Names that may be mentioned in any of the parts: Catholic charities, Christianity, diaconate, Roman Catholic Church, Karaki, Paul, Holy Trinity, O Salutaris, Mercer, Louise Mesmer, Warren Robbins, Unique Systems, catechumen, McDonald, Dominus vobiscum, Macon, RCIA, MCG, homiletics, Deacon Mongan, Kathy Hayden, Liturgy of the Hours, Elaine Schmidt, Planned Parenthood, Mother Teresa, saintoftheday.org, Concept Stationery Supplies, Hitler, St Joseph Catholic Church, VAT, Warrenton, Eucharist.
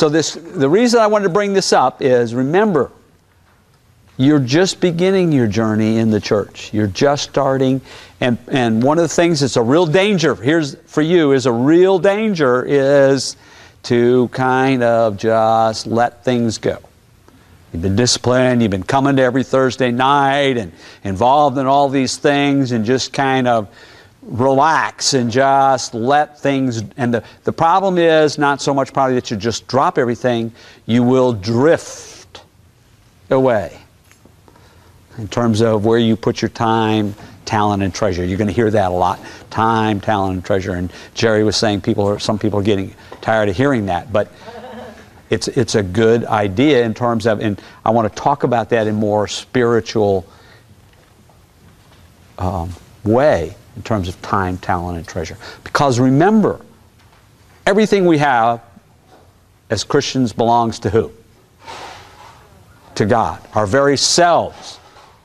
So the reason I wanted to bring this up is, remember, you're just beginning your journey in the church. You're just starting. And one of the things that's a real danger, here's for you, is a real danger is to kind of just let things go. You've been disciplined, you've been coming to every Thursday night and involved in all these things, and just kind of relax and just let things. And the problem is not so much probably that you just drop everything, you will drift away in terms of where you put your time, talent, and treasure. You're going to hear that a lot. Time, talent, and treasure. And Jerry was saying some people are getting tired of hearing that, but it's a good idea in terms of, and I want to talk about that in more spiritual way in terms of time, talent, and treasure. Because remember, everything we have as Christians belongs to who? To God. Our very selves,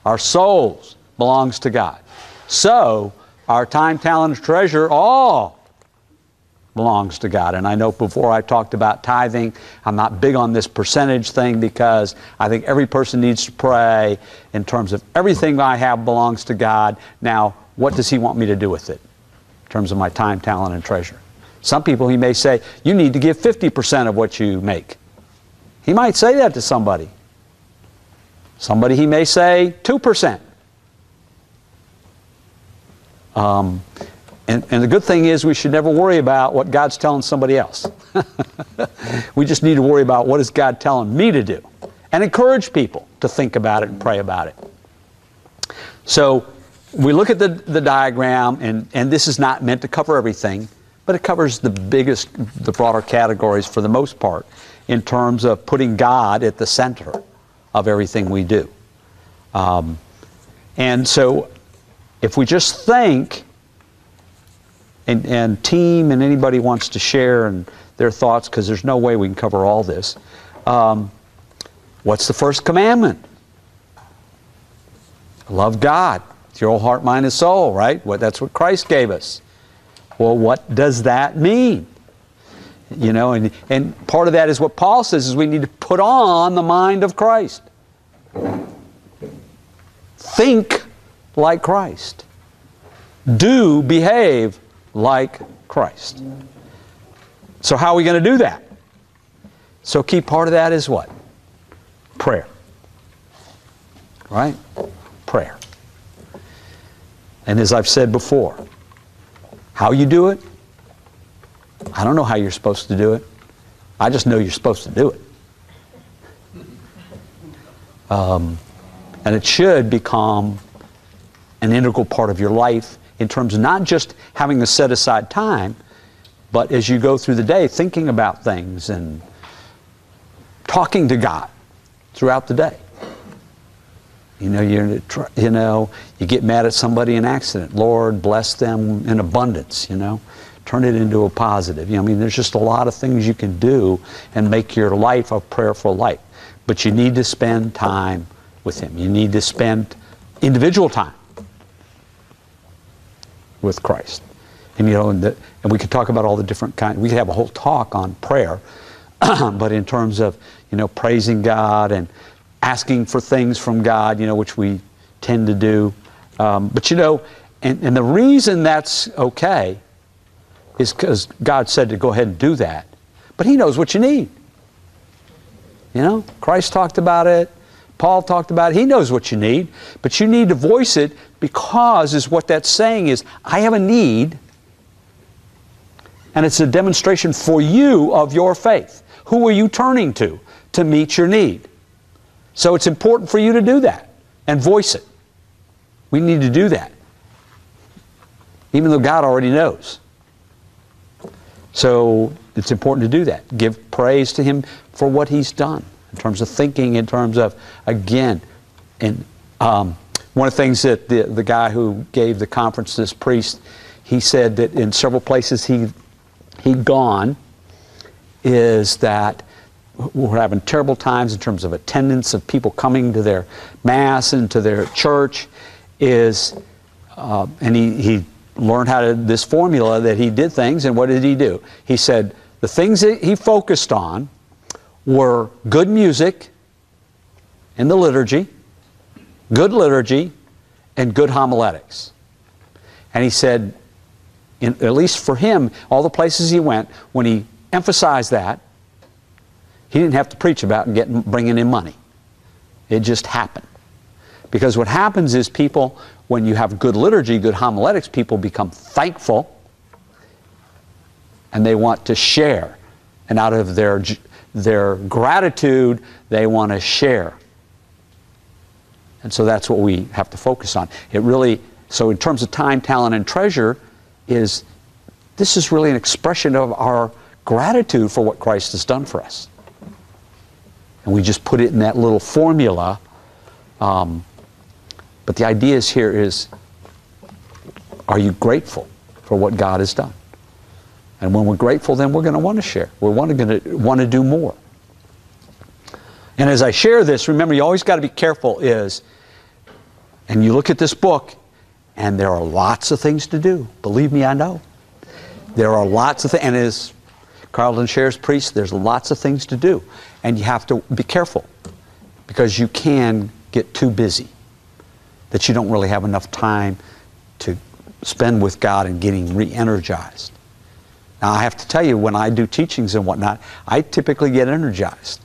our souls belongs to God. So our time, talent, and treasure all belongs to God. And I know before I talked about tithing, I'm not big on this percentage thing because I think every person needs to pray in terms of everything I have belongs to God. Now, what does He want me to do with it in terms of my time, talent, and treasure? Some people He may say, you need to give 50% of what you make. He might say that to somebody. Somebody He may say 2%. And the good thing is we should never worry about what God's telling somebody else. We just need to worry about what is God telling me to do, and encourage people to think about it and pray about it. So we look at the diagram, and this is not meant to cover everything, but it covers the broader categories for the most part in terms of putting God at the center of everything we do. And so if we just think, and team and anybody wants to share and their thoughts, because there's no way we can cover all this. What's the first commandment? Love God with your whole heart, mind, and soul, right? That's what Christ gave us. Well, what does that mean? You know, and part of that is what Paul says, is we need to put on the mind of Christ. Think like Christ. Behave like Christ. So how are we going to do that? So a key part of that is what? Prayer. Right? Prayer. And as I've said before, how you do it, I don't know how you're supposed to do it. I just know you're supposed to do it. And it should become an integral part of your life, in terms of not just having to set aside time, but as you go through the day, thinking about things and talking to God throughout the day. You know, you get mad at somebody in accident. Lord, bless them in abundance, you know. Turn it into a positive. You know, I mean, there's just a lot of things you can do and make your life a prayerful life. But you need to spend time with Him. You need to spend individual time with Christ. And you know, and we could talk about all the different kinds. We could have a whole talk on prayer, but in terms of, you know, praising God and asking for things from God, you know, which we tend to do. But you know, and the reason that's okay is because God said to go ahead and do that. But He knows what you need. You know, Christ talked about it. Paul talked about it. He knows what you need, but you need to voice it, because is what that's saying is, I have a need, and it's a demonstration for you of your faith. Who are you turning to meet your need? So it's important for you to do that and voice it. We need to do that, even though God already knows. So it's important to do that. Give praise to Him for what He's done. In terms of thinking, in terms of, again, one of the things that the guy who gave the conference, this priest, he said that in several places he'd gone, is that we're having terrible times in terms of attendance of people coming to their mass and to their church, and he learned how to this formula that he did things, and what did he do? He said the things that he focused on were good music in the liturgy, good liturgy, and good homiletics. And he said, at least for him, all the places he went, when he emphasized that, he didn't have to preach about bringing in money. It just happened. Because what happens is people, when you have good liturgy, good homiletics, people become thankful and they want to share. And out of their gratitude, they want to share. And so that's what we have to focus on. It really, so in terms of time, talent, and treasure, this is really an expression of our gratitude for what Christ has done for us. And we just put it in that little formula. But the idea is here is, are you grateful for what God has done? And when we're grateful, then we're going to want to share. We're going to want to do more. And as I share this, remember, you always got to be careful is, and you look at this book, and there are lots of things to do. Believe me, I know. There are lots of things, and as Carlton shares, priest, there's lots of things to do. And you have to be careful, because you can get too busy, that you don't really have enough time to spend with God and getting re-energized. Now, I have to tell you, when I do teachings and whatnot, I typically get energized.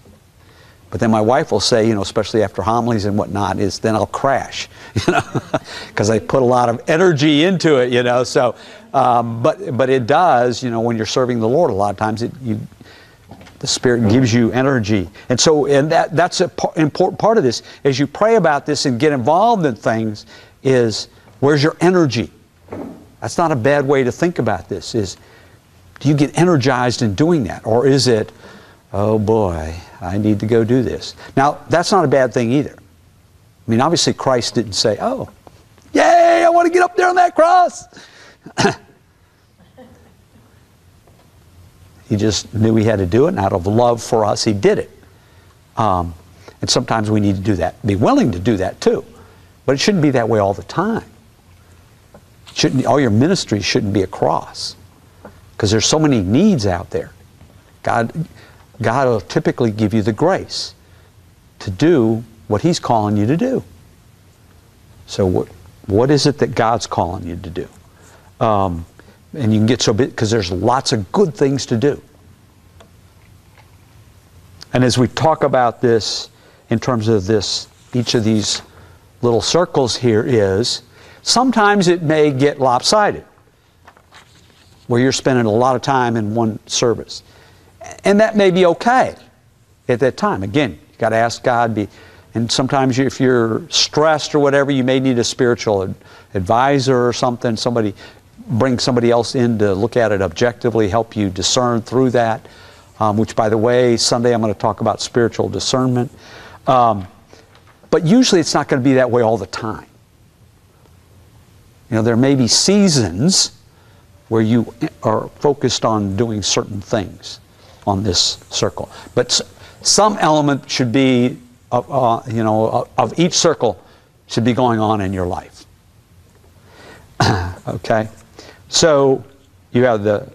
But then my wife will say, you know, especially after homilies and whatnot, is then I'll crash, you know, because I put a lot of energy into it, you know. So, but it does, you know, when you're serving the Lord, a lot of times the Spirit gives you energy. And so, and that's an important part of this. As you pray about this and get involved in things, is where's your energy? That's not a bad way to think about this. Is, do you get energized in doing that, or is it, oh boy, I need to go do this? Now, that's not a bad thing either. I mean, obviously Christ didn't say, oh, yay, I want to get up there on that cross. He just knew he had to do it, and out of love for us, he did it. And sometimes we need to do that, be willing to do that too. But it shouldn't be that way all the time. It shouldn't, all your ministry shouldn't be a cross, because there's so many needs out there. God will typically give you the grace to do what he's calling you to do. So what is it that God's calling you to do? And you can get so busy, because there's lots of good things to do. And as we talk about this in terms of this, each of these little circles here is, sometimes it may get lopsided, where you're spending a lot of time in one service. And that may be okay at that time. Again, you've got to ask God. And sometimes if you're stressed or whatever, you may need a spiritual advisor or something. Bring somebody else in to look at it objectively, help you discern through that. Which, by the way, Sunday I'm going to talk about spiritual discernment. But usually it's not going to be that way all the time. You know, there may be seasons where you are focused on doing certain things on this circle. But some element should be, you know, of each circle should be going on in your life. Okay? So you have the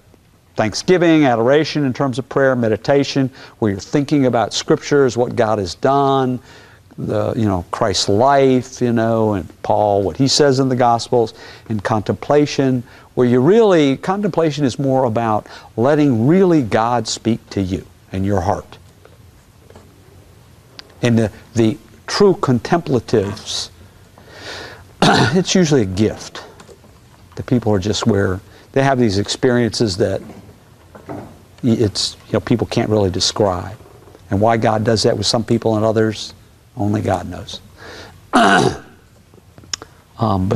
thanksgiving, adoration in terms of prayer, meditation, where you're thinking about scriptures, what God has done, you know, Christ's life, you know, and Paul, what he says in the Gospels, and contemplation, where you really, contemplation is more about letting really God speak to you and your heart. And the true contemplatives, it's usually a gift. The people are just where they have these experiences that it's, you know, people can't really describe. And why God does that with some people and others, only God knows. But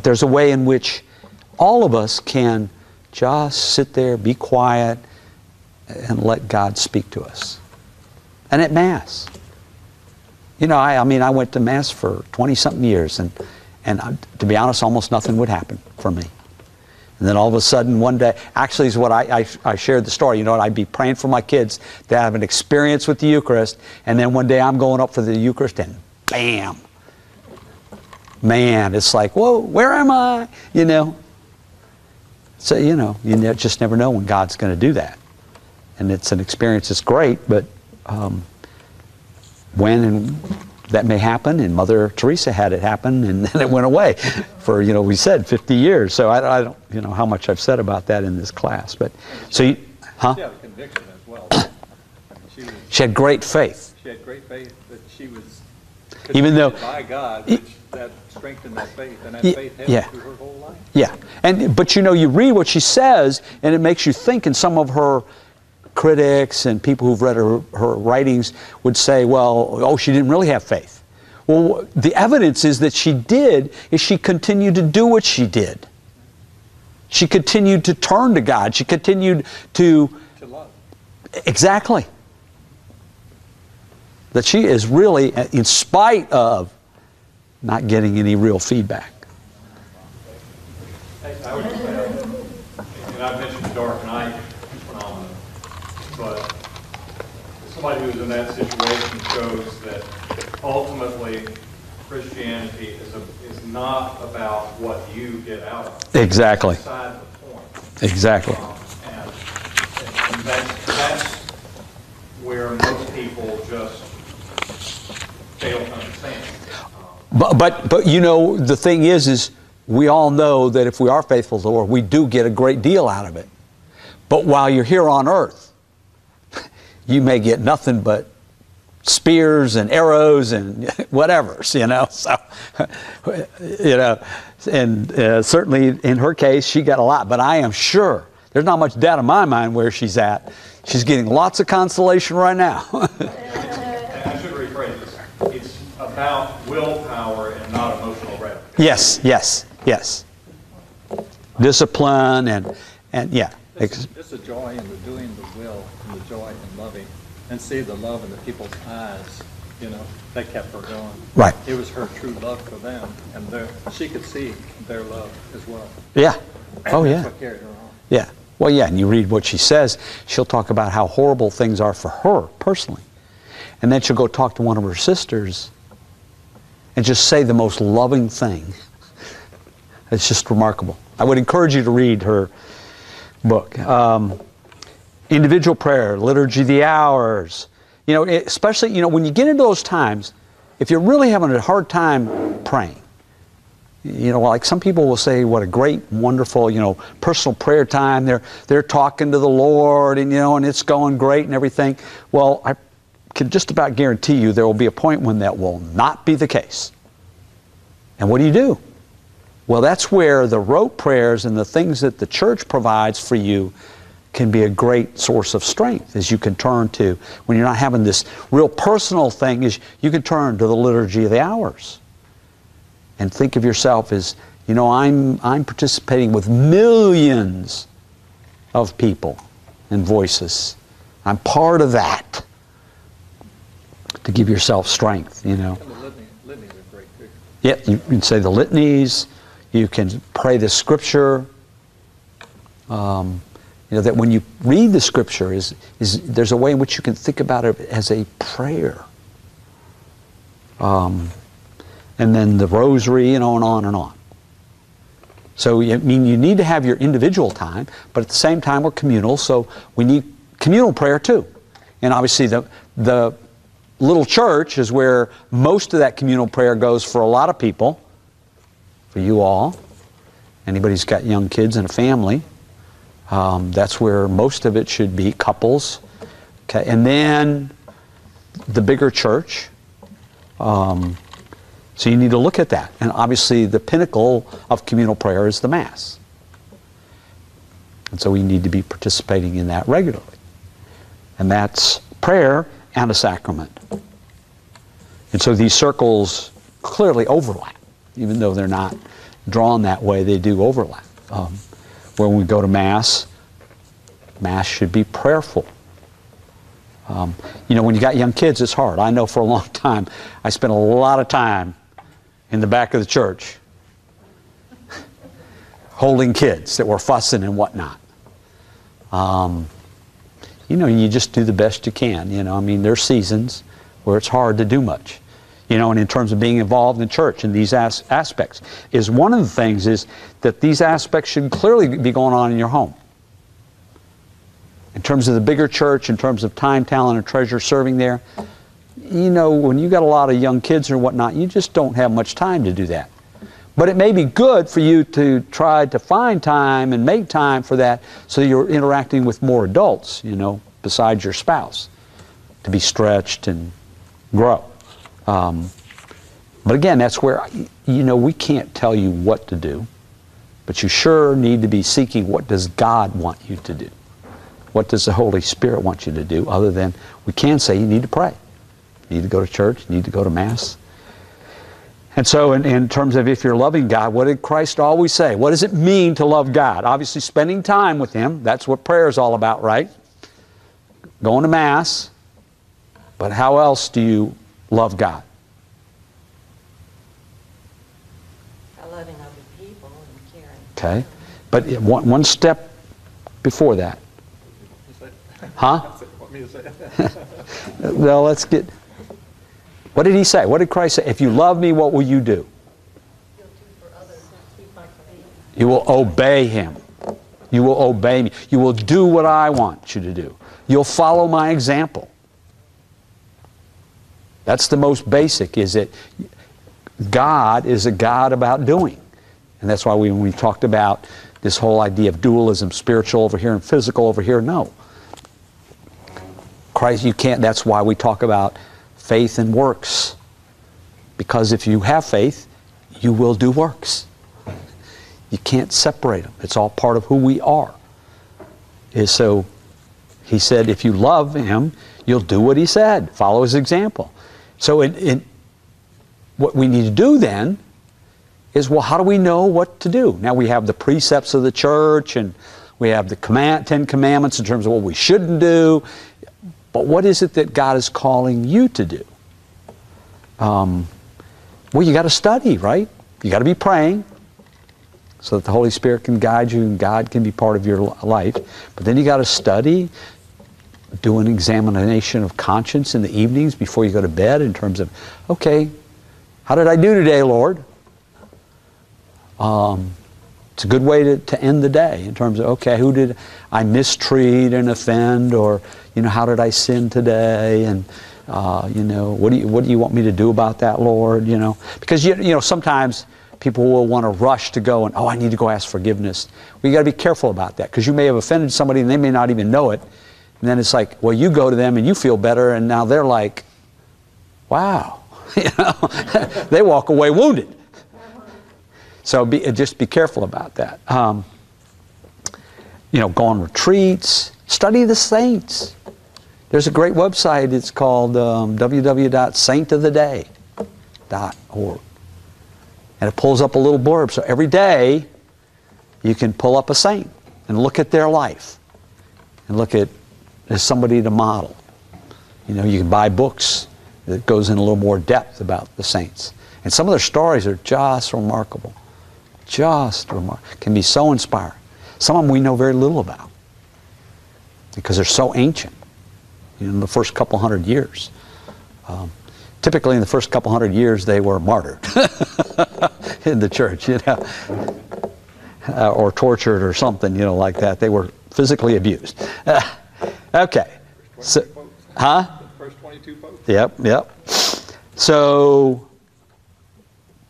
there's a way in which all of us can just sit there, be quiet, and let God speak to us. And at Mass. You know, I mean, I went to Mass for 20-something years, and to be honest, almost nothing would happen for me. And then all of a sudden one day, actually is what I shared the story, you know, I'd be praying for my kids to have an experience with the Eucharist, and then one day I'm going up for the Eucharist and bam. Man, it's like, whoa, where am I? You know. So, you know, you just never know when God's going to do that. And it's an experience that's great, but when and that may happen, and Mother Teresa had it happen, and then it went away for, you know, we said 50 years. So I don't, you know, how much I've said about that in this class, but so you, huh? She had a conviction as well. She had great faith. She had great faith that she was, even though by God, that strengthened that faith, and that faith held through her whole life. Yeah, and but you know, you read what she says, and it makes you think, and some of her critics and people who've read her writings would say, well, oh, she didn't really have faith. Well, the evidence is that she did, is she continued to do what she did. She continued to turn to God. She continued to love. Exactly. That she is really, in spite of not getting any real feedback. I would just add, and I mentioned the dark night phenomenon, but somebody who's in that situation shows that ultimately Christianity is not about what you get out of it. Exactly. It's beside the point. Exactly. And that's where most people just fail to understand. But you know, the thing is we all know that if we are faithful to the Lord, we do get a great deal out of it. But while you're here on earth, you may get nothing but spears and arrows and whatever, you know. So, you know, and certainly in her case, she got a lot. But I am sure there's not much doubt in my mind where she's at. She's getting lots of consolation right now. I should rephrase this. It's about willpower and not emotional gratification. Yes, yes, yes. Discipline and yeah. There's a joy in the doing the will and the joy in loving. And see the love in the people's eyes, you know, that kept her going. Right. It was her true love for them, and she could see their love as well. Yeah. And oh, that's what carried her on. Yeah. Well, yeah, and you read what she says, she'll talk about how horrible things are for her personally. And then she'll go talk to one of her sisters and just say the most loving thing. It's just remarkable. I would encourage you to read her book. Individual prayer, Liturgy of the Hours. You know, especially, you know, when you get into those times, if you're really having a hard time praying, you know, like some people will say, what a great, wonderful, you know, personal prayer time. They're talking to the Lord, and, you know, and it's going great and everything. Well, I can just about guarantee you there will be a point when that will not be the case. And what do? Well, that's where the rote prayers and the things that the church provides for you can be a great source of strength, as you can turn to when you're not having this real personal thing. Is you can turn to the Liturgy of the Hours and think of yourself as, you know, I'm participating with millions of people and voices. I'm part of that. To give yourself strength, you know. And the litanies are great too. Yeah, you can say the litanies. You can pray the scripture. You know, that when you read the scripture, there's a way in which you can think about it as a prayer. And then the rosary, you know, and on and on. So, I mean, you need to have your individual time, but at the same time we're communal, so we need communal prayer too. And obviously the little church is where most of that communal prayer goes for a lot of people, for you all. Anybody's got young kids and a family. That's where most of it should be, couples. Okay, and then the bigger church. So you need to look at that. And obviously the pinnacle of communal prayer is the Mass. And so we need to be participating in that regularly. And that's prayer and a sacrament. And so these circles clearly overlap. Even though they're not drawn that way, they do overlap. When we go to Mass, Mass should be prayerful. You know, when you got young kids, it's hard. I know for a long time, I spent a lot of time in the back of the church holding kids that were fussing and whatnot. You know, you just do the best you can. You know, I mean, there's seasons where it's hard to do much. You know, and in terms of being involved in church and these aspects, is one of the things is that these aspects should clearly be going on in your home. In terms of the bigger church, in terms of time, talent, and treasure serving there, you know, when you got a lot of young kids or whatnot, you just don't have much time to do that. But it may be good for you to try to find time and make time for that so you're interacting with more adults, you know, besides your spouse, to be stretched and grow. But again, that's where, you know, we can't tell you what to do, but you sure need to be seeking what does God want you to do? What does the Holy Spirit want you to do? Other than we can say you need to pray, you need to go to church, you need to go to Mass. And so in terms of if you're loving God, what did Christ always say? What does it mean to love God? Obviously spending time with Him. That's what prayer is all about, right? Going to Mass. But how else do you love God? By loving other people and caring. Okay. But one step before that. Huh? Well, let's get... What did He say? What did Christ say? If you love me, what will you do? You'll do for others, keep my commandments. You will obey Him. You will obey me. You will do what I want you to do. You'll follow my example. That's the most basic, is that God is a God about doing. And that's why when we talked about this whole idea of dualism, spiritual over here and physical over here, no. Christ, you can't, that's why we talk about faith and works. Because if you have faith, you will do works. You can't separate them. It's all part of who we are. And so He said, if you love Him, you'll do what He said. Follow His example. So what we need to do then is, well, how do we know what to do? Now we have the precepts of the church, and we have the Ten Commandments in terms of what we shouldn't do. But what is it that God is calling you to do? Well, you got to study, right? You got to be praying so that the Holy Spirit can guide you and God can be part of your life. But then you got to study, do an examination of conscience in the evenings before you go to bed in terms of, okay, how did I do today, Lord? It's a good way to end the day in terms of, okay, who did I mistreat and offend, or, you know, how did I sin today? And, you know, what do you want me to do about that, Lord? You know, because, you know, sometimes people will want to rush to go and, oh, I need to go ask forgiveness. Well, you got to be careful about that, because you may have offended somebody and they may not even know it. And then it's like, well, you go to them and you feel better. And now they're like, wow, you know, they walk away wounded. So just be careful about that. You know, go on retreats, study the saints. There's a great website. It's called www.saintoftheday.org. And it pulls up a little blurb. So every day you can pull up a saint and look at their life and look at as somebody to model. You know, you can buy books that goes in a little more depth about the saints. And some of their stories are just remarkable. Just remarkable. Can be so inspiring. Some of them we know very little about because they're so ancient, you know, in the first couple hundred years. Typically in the first couple hundred years they were martyred in the church, you know, or tortured or something, you know, like that. They were physically abused. Okay. So, huh? First 22 popes. Yep. So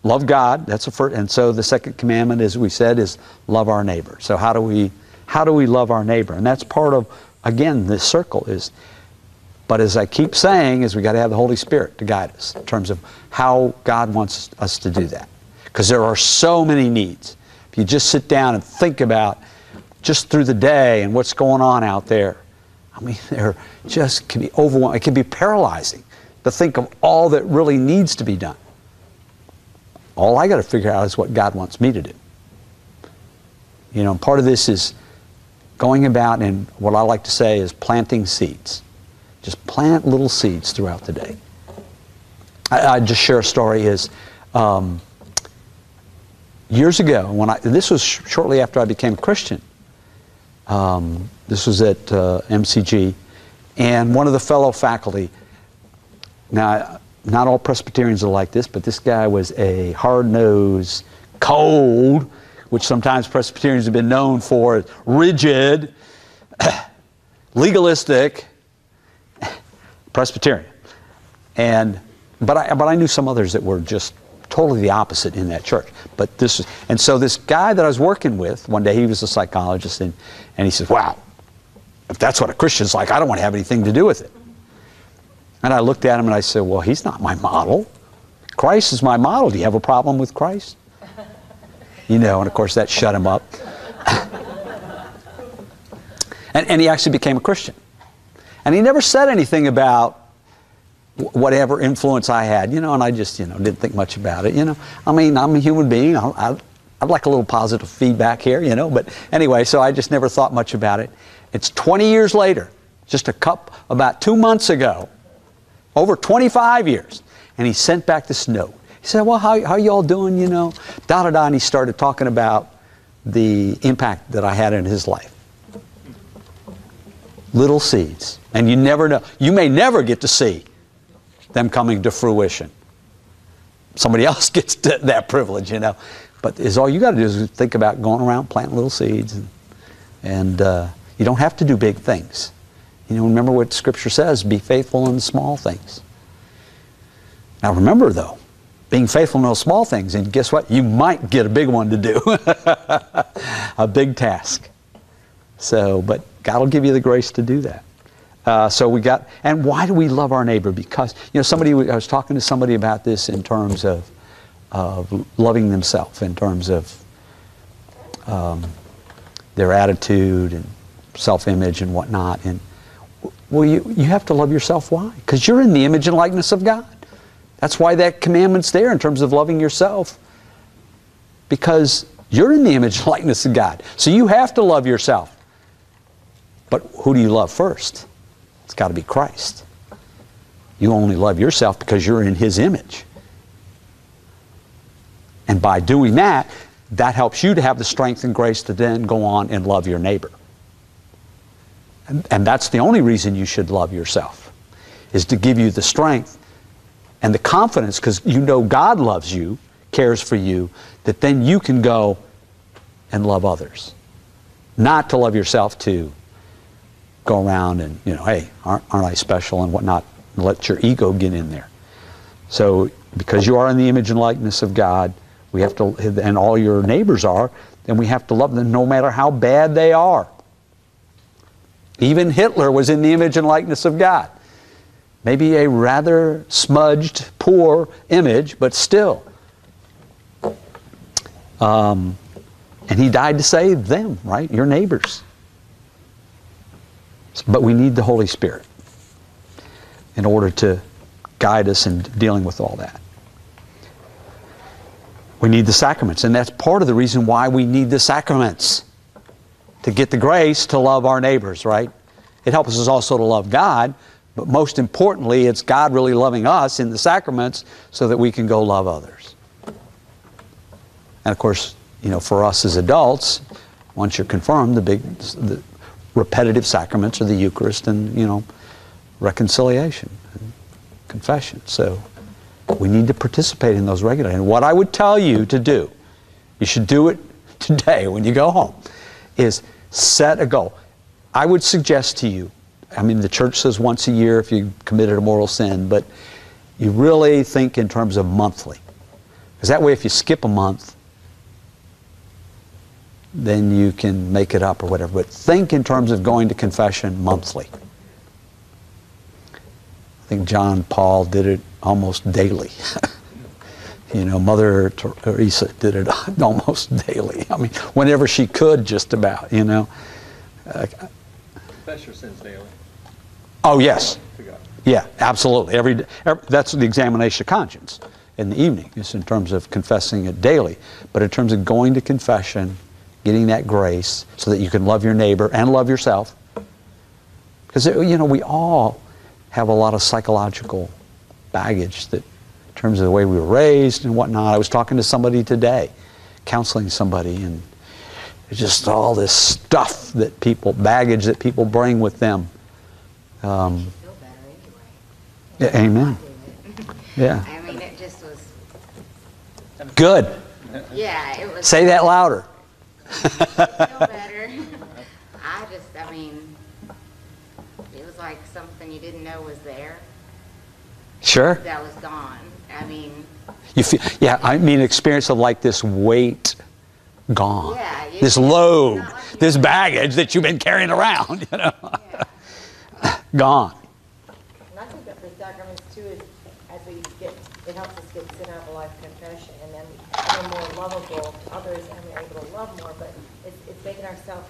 love God, that's the first, and so the second commandment, as we said, is love our neighbor. So how do we love our neighbor? And that's part of, again, this circle is, but as I keep saying, is we got to have the Holy Spirit to guide us in terms of how God wants us to do that. Because there are so many needs. If you just sit down and think about just through the day and what's going on out there, I mean, there just can be overwhelming. It can be paralyzing to think of all that really needs to be done. All I got to figure out is what God wants me to do. You know, part of this is going about, and what I like to say is planting seeds. Just plant little seeds throughout the day. I just share a story is, years ago, this was shortly after I became a Christian. This was at MCG, and one of the fellow faculty, now, not all Presbyterians are like this, but this guy was a hard-nosed, cold, which sometimes Presbyterians have been known for, rigid, legalistic Presbyterian. But I knew some others that were just totally the opposite in that church. But this, and so this guy that I was working with one day, he was a psychologist, and he says, "Wow, if that's what a Christian's like, I don't want to have anything to do with it." And I looked at him and I said, "Well, he's not my model. Christ is my model. Do you have a problem with Christ?" You know, and of course that shut him up. And he actually became a Christian. And he never said anything about whatever influence I had, you know, and I just, you know, didn't think much about it, you know. I mean, I'm a human being. I'd like a little positive feedback here, you know, but anyway, so I just never thought much about it. It's 20 years later, just about 2 months ago, over 25 years, and he sent back this note. He said, "Well, how are you all doing, you know, da-da-da," and he started talking about the impact that I had in his life. Little seeds, and you never know. You may never get to see them coming to fruition. Somebody else gets to that privilege, you know. But is all you got to do is think about going around planting little seeds, and you don't have to do big things. You know, remember what Scripture says: be faithful in small things. Now, remember though, being faithful in those small things, and guess what? You might get a big one to do, a big task. So, but God will give you the grace to do that. And why do we love our neighbor? Because, you know, I was talking to somebody about this in terms of loving themselves, in terms of their attitude and self-image and whatnot. And, well, you have to love yourself. Why? Because you're in the image and likeness of God. That's why that commandment's there in terms of loving yourself. Because you're in the image and likeness of God. So you have to love yourself. But who do you love first? It's got to be Christ. You only love yourself because you're in His image. And by doing that, that helps you to have the strength and grace to then go on and love your neighbor. And that's the only reason you should love yourself, is to give you the strength and the confidence, because you know God loves you, cares for you, that then you can go and love others. Not to love yourself too. Go around and, you know, hey, aren't I special and whatnot, and let your ego get in there. So because you are in the image and likeness of God, we have to, and all your neighbors are, then we have to love them no matter how bad they are. Even Hitler was in the image and likeness of God. Maybe a rather smudged, poor image, but still. And he died to save them, right? Your neighbors. But we need the Holy Spirit in order to guide us in dealing with all that. We need the sacraments, and that's part of the reason why we need the sacraments, to get the grace to love our neighbors, right? It helps us also to love God, but most importantly, it's God really loving us in the sacraments so that we can go love others. And of course, you know, for us as adults, once you're confirmed, the repetitive sacraments are the Eucharist and, you know, reconciliation and confession. So we need to participate in those regularly. And what I would tell you to do, you should do it today when you go home, is set a goal. I would suggest to you, I mean, the church says once a year if you committed a mortal sin, but you really think in terms of monthly. Because that way if you skip a month, then you can make it up or whatever. But think in terms of going to confession monthly. I think John Paul did it almost daily. You know, Mother Teresa did it almost daily. I mean, whenever she could, just about, you know. Confess your sins daily. Oh, yes. Yeah, absolutely. That's the examination of conscience in the evening. It's in terms of confessing it daily. But in terms of going to confession, getting that grace so that you can love your neighbor and love yourself. Because, you know, we all have a lot of psychological baggage that, in terms of the way we were raised and whatnot. I was talking to somebody today, counseling somebody, and it's just all this stuff that people, baggage that people bring with them. You feel better anyway. Yeah, amen. Yeah. I mean, it just was... Good. Yeah, it was... Say that louder. Better. I mean, it was like something you didn't know was there. Sure. That was gone. I mean. You feel, yeah, I mean, experience of like this weight gone. Yeah, this load, like this baggage that you've been carrying around, you know. Yeah. Gone. And I think that the sacraments too is, as we get, it helps us get sin out of a life of confession, and then we're more lovable to others, and we're able to love more. But it's making ourselves,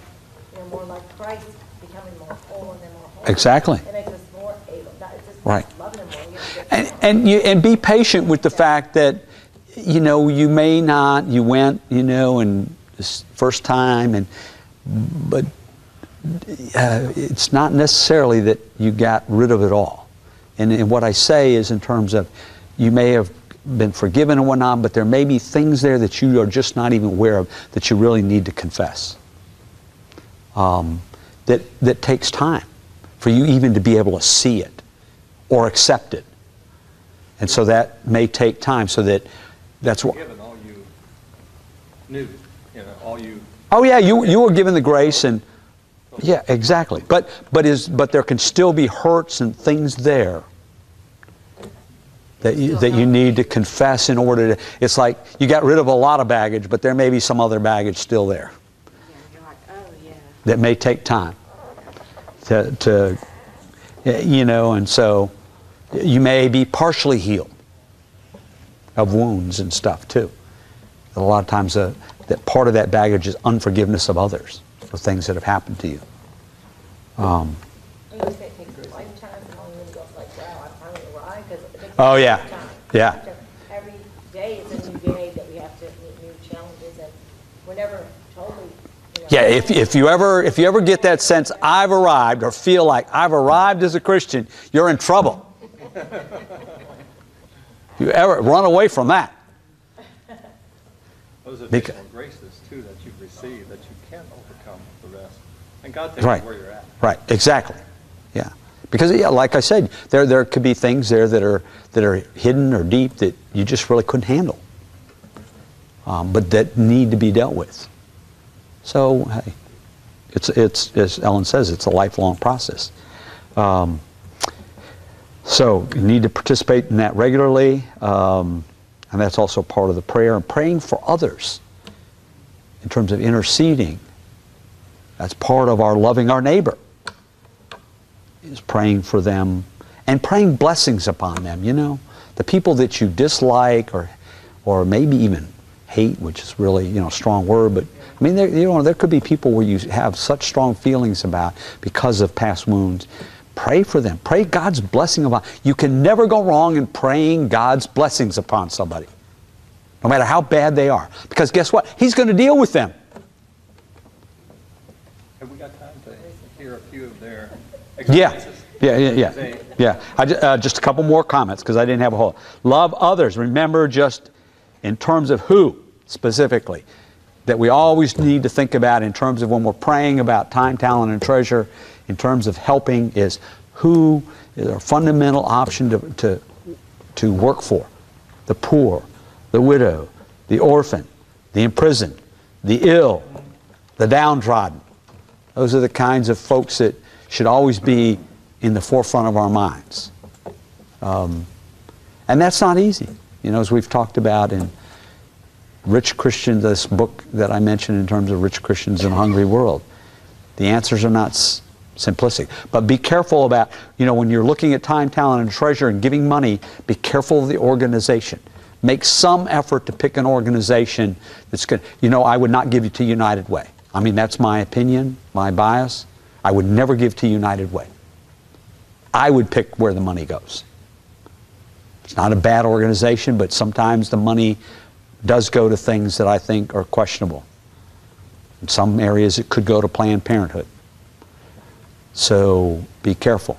you know, more like Christ, becoming more whole and then more whole. Exactly. It makes us more able. It's just right. Loving more. And be patient with the fact that, you know, you may not, you went, you know, and this first time, and but it's not necessarily that you got rid of it all. And what I say is in terms of you may have been forgiven and whatnot, but there may be things there that you are just not even aware of that you really need to confess. That takes time for you even to be able to see it or accept it. And so that may take time, so that's what. Given all you knew, you know, all you. Oh yeah, you were given the grace, and yeah, exactly. But there can still be hurts and things there that you need to confess in order to. It's like you got rid of a lot of baggage, but there may be some other baggage still there. Yeah, you're like, oh yeah. That may take time to you know, and so. You may be partially healed of wounds and stuff too. And a lot of times that part of that baggage is unforgiveness of others for things that have happened to you. You say it takes a lifetime, and all you go like, wow, I finally arrived, because it takes a lifetime. Yeah. Every day is a new day that we have to meet new challenges, and we're never totally. You know, yeah, if you ever get that sense I've arrived, or feel like I've arrived as a Christian, you're in trouble. You ever run away from that? Those additional graces too that you've received that you can't overcome the rest, and God takes you where you're at. Right, exactly. Yeah, because yeah, like I said, there could be things there that are hidden or deep that you just really couldn't handle, but that need to be dealt with. So hey, it's as Ellen says, it's a lifelong process. So you need to participate in that regularly, and that's also part of the prayer. And praying for others in terms of interceding, that's part of our loving our neighbor, is praying for them and praying blessings upon them, you know. The people that you dislike or maybe even hate, which is really, you know, a strong word, but I mean, you know, there could be people where you have such strong feelings about because of past wounds. Pray for them. Pray God's blessing upon. You can never go wrong in praying God's blessings upon somebody, no matter how bad they are. Because guess what? He's going to deal with them. Have we got time to hear a few of their experiences? Yeah. Just a couple more comments, because I didn't have a whole. Love others. Remember, just in terms of who specifically, that we always need to think about in terms of when we're praying about time, talent, and treasure. In terms of helping, is who is our fundamental option to work for? The poor, the widow, the orphan, the imprisoned, the ill, the downtrodden. Those are the kinds of folks that should always be in the forefront of our minds. And that's not easy. You know, as we've talked about in Rich Christians, this book that I mentioned in terms of Rich Christians in a Hungry World, the answers are not simplistic. But be careful about, you know, when you're looking at time, talent, and treasure and giving money, be careful of the organization. Make some effort to pick an organization that's good. You know, I would not give it to United Way. I mean, that's my opinion, my bias. I would never give to United Way. I would pick where the money goes. It's not a bad organization, but sometimes the money does go to things that I think are questionable. In some areas, it could go to Planned Parenthood. So be careful.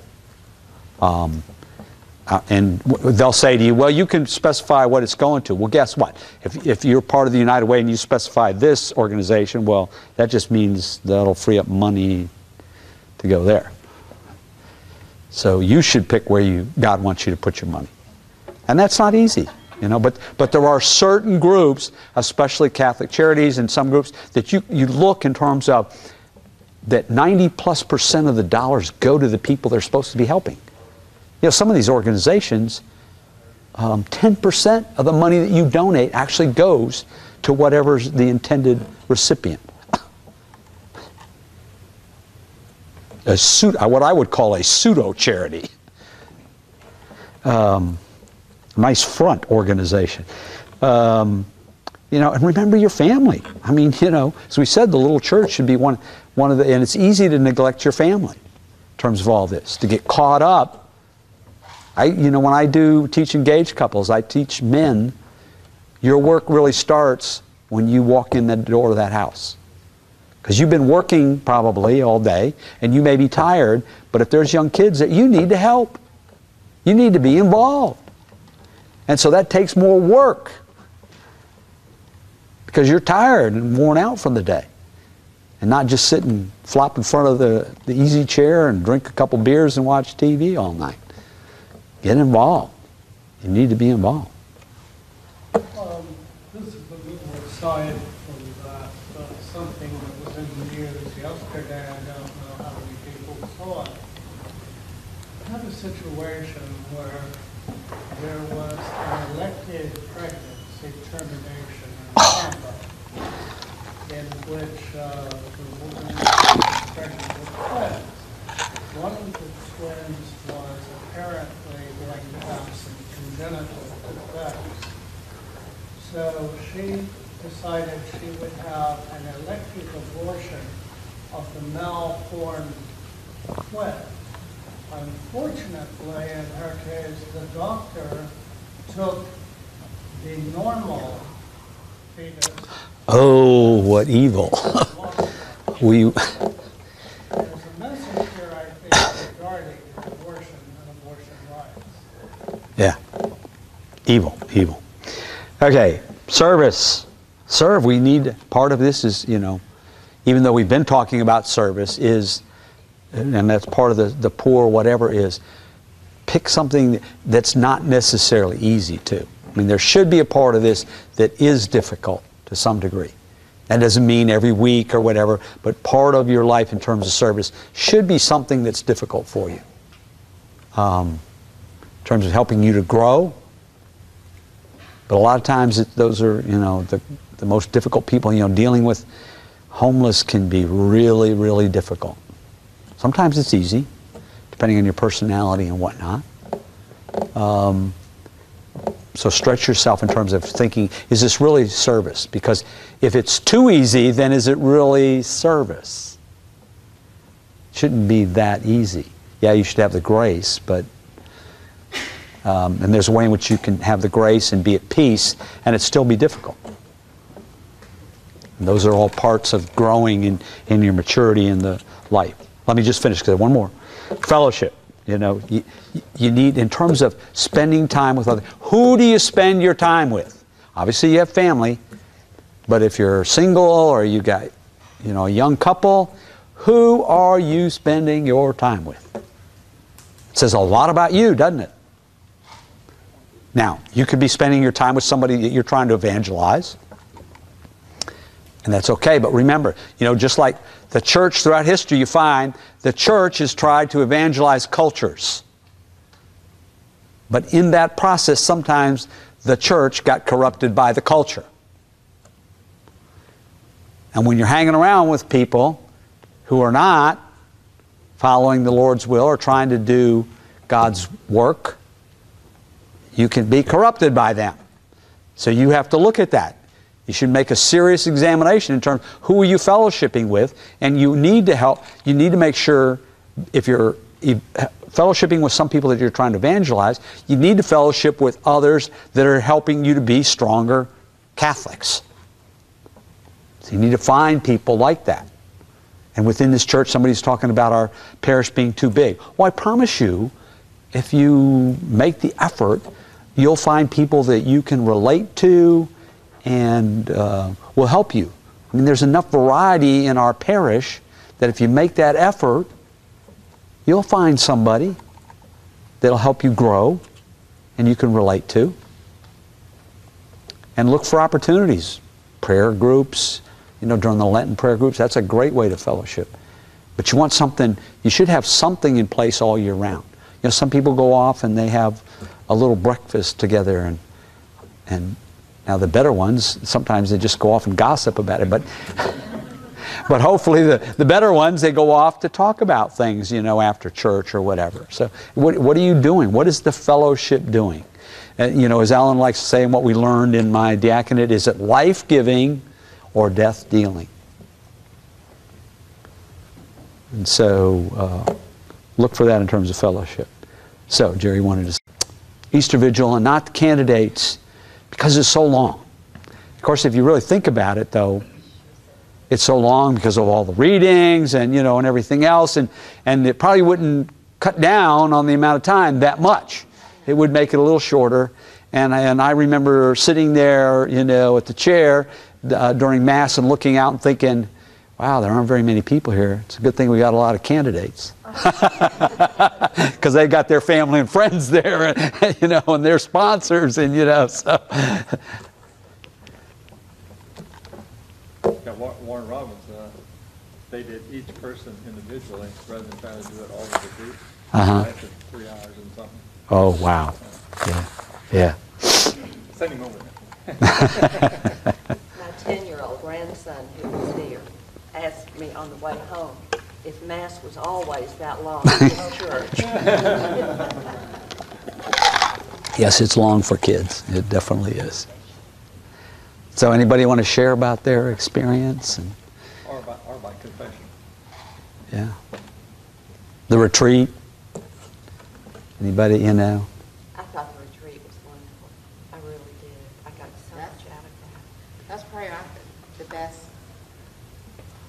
And they'll say to you, well, you can specify what it's going to. Well, guess what? If you're part of the United Way and you specify this organization, well, that just means that'll free up money to go there. So you should pick where God wants you to put your money. And that's not easy, you know, but there are certain groups, especially Catholic charities and some groups, that you look in terms of that 90+% of the dollars go to the people they're supposed to be helping. You know, some of these organizations, 10% of the money that you donate actually goes to whatever's the intended recipient. What I would call a pseudo-charity. Nice front organization. You know, and remember your family. I mean, you know, as we said, the little church should be one of the, and it's easy to neglect your family in terms of all this, to get caught up. You know, when I teach engaged couples, I teach men, your work really starts when you walk in the door of that house. Because you've been working probably all day, and you may be tired, but if there's young kids that you need to help, you need to be involved. And so that takes more work because you're tired and worn out from the day. And not just sit and flop in front of the easy chair and drink a couple beers and watch TV all night. Get involved. You need to be involved. This is a little aside from that, but something that was in the news yesterday. I don't know how many people saw it. I had a situation where there was an elected pregnancy termination in Canada, in which the woman was pregnant with twins. One of the twins was apparently going to have some congenital defects. So she decided she would have an elective abortion of the malformed twin. Unfortunately, in her case, the doctor took the normal fetus. Oh, what evil. We... There's a message here, I think, regarding abortion and abortion rights. Yeah. Evil, evil. Okay, service. Serve, we need, part of this is, you know, even though we've been talking about service, is, and that's part of the poor whatever is, pick something that's not necessarily easy to. I mean, there should be a part of this that is difficult to some degree. That doesn't mean every week or whatever, but part of your life in terms of service should be something that's difficult for you. In terms of helping you to grow. But a lot of times those are, you know, the most difficult people, you know, dealing with homeless can be really, really difficult. Sometimes it's easy, depending on your personality and whatnot. So stretch yourself in terms of thinking, is this really service? Because if it's too easy, then is it really service? It shouldn't be that easy. Yeah, you should have the grace, but and there's a way in which you can have the grace and be at peace, and it still be difficult. And those are all parts of growing in your maturity in the life. Let me just finish, because I have one more. Fellowship, you know, you need, in terms of spending time with others, who do you spend your time with? Obviously you have family, but if you're single or you got, you know, a young couple, who are you spending your time with? It says a lot about you, doesn't it? Now, you could be spending your time with somebody that you're trying to evangelize, and that's okay, but remember, you know, just like the church throughout history, you find the church has tried to evangelize cultures. But in that process, sometimes the church got corrupted by the culture. And when you're hanging around with people who are not following the Lord's will or trying to do God's work, you can be corrupted by them. So you have to look at that. You should make a serious examination in terms of who are you fellowshipping with, and you need to help. You need to make sure if you're fellowshipping with some people that you're trying to evangelize, you need to fellowship with others that are helping you to be stronger Catholics. So you need to find people like that. And within this church, somebody's talking about our parish being too big. Well, I promise you, if you make the effort, you'll find people that you can relate to, and will help you. I mean, there's enough variety in our parish that if you make that effort, you'll find somebody that'll help you grow and you can relate to. And look for opportunities. Prayer groups, you know, during the Lenten prayer groups, that's a great way to fellowship. But you want something, you should have something in place all year round. You know, some people go off and they have a little breakfast together, and now the better ones, sometimes they just go off and gossip about it, but but hopefully the better ones, they go off to talk about things, you know, after church or whatever. So what are you doing? What is the fellowship doing? You know, as Alan likes to say, and what we learned in my diaconate, is it life-giving or death-dealing? And so look for that in terms of fellowship. So Jerry wanted to say Easter Vigil and not candidates because it's so long. Of course, if you really think about it, though, it's so long because of all the readings and, you know, and everything else, and it probably wouldn't cut down on the amount of time that much. It would make it a little shorter. And I remember sitting there, you know, at the chair during Mass and looking out and thinking, wow, there aren't very many people here. It's a good thing we got a lot of candidates. Because they got their family and friends there, and, you know, and their sponsors, and, you know, so. Yeah, Warren Robbins, they did each person individually rather than trying to do it all with a group. Uh-huh. After 3 hours and something. Oh, wow. Yeah. Yeah. Send him over. My 10-year-old grandson who was there asked me on the way home if Mass was always that long in church. Yes, it's long for kids. It definitely is. So anybody want to share about their experience? And, or by confession. Yeah. The retreat. Anybody, you know? I thought the retreat was wonderful. I really did. I got so much out of that. That's probably the best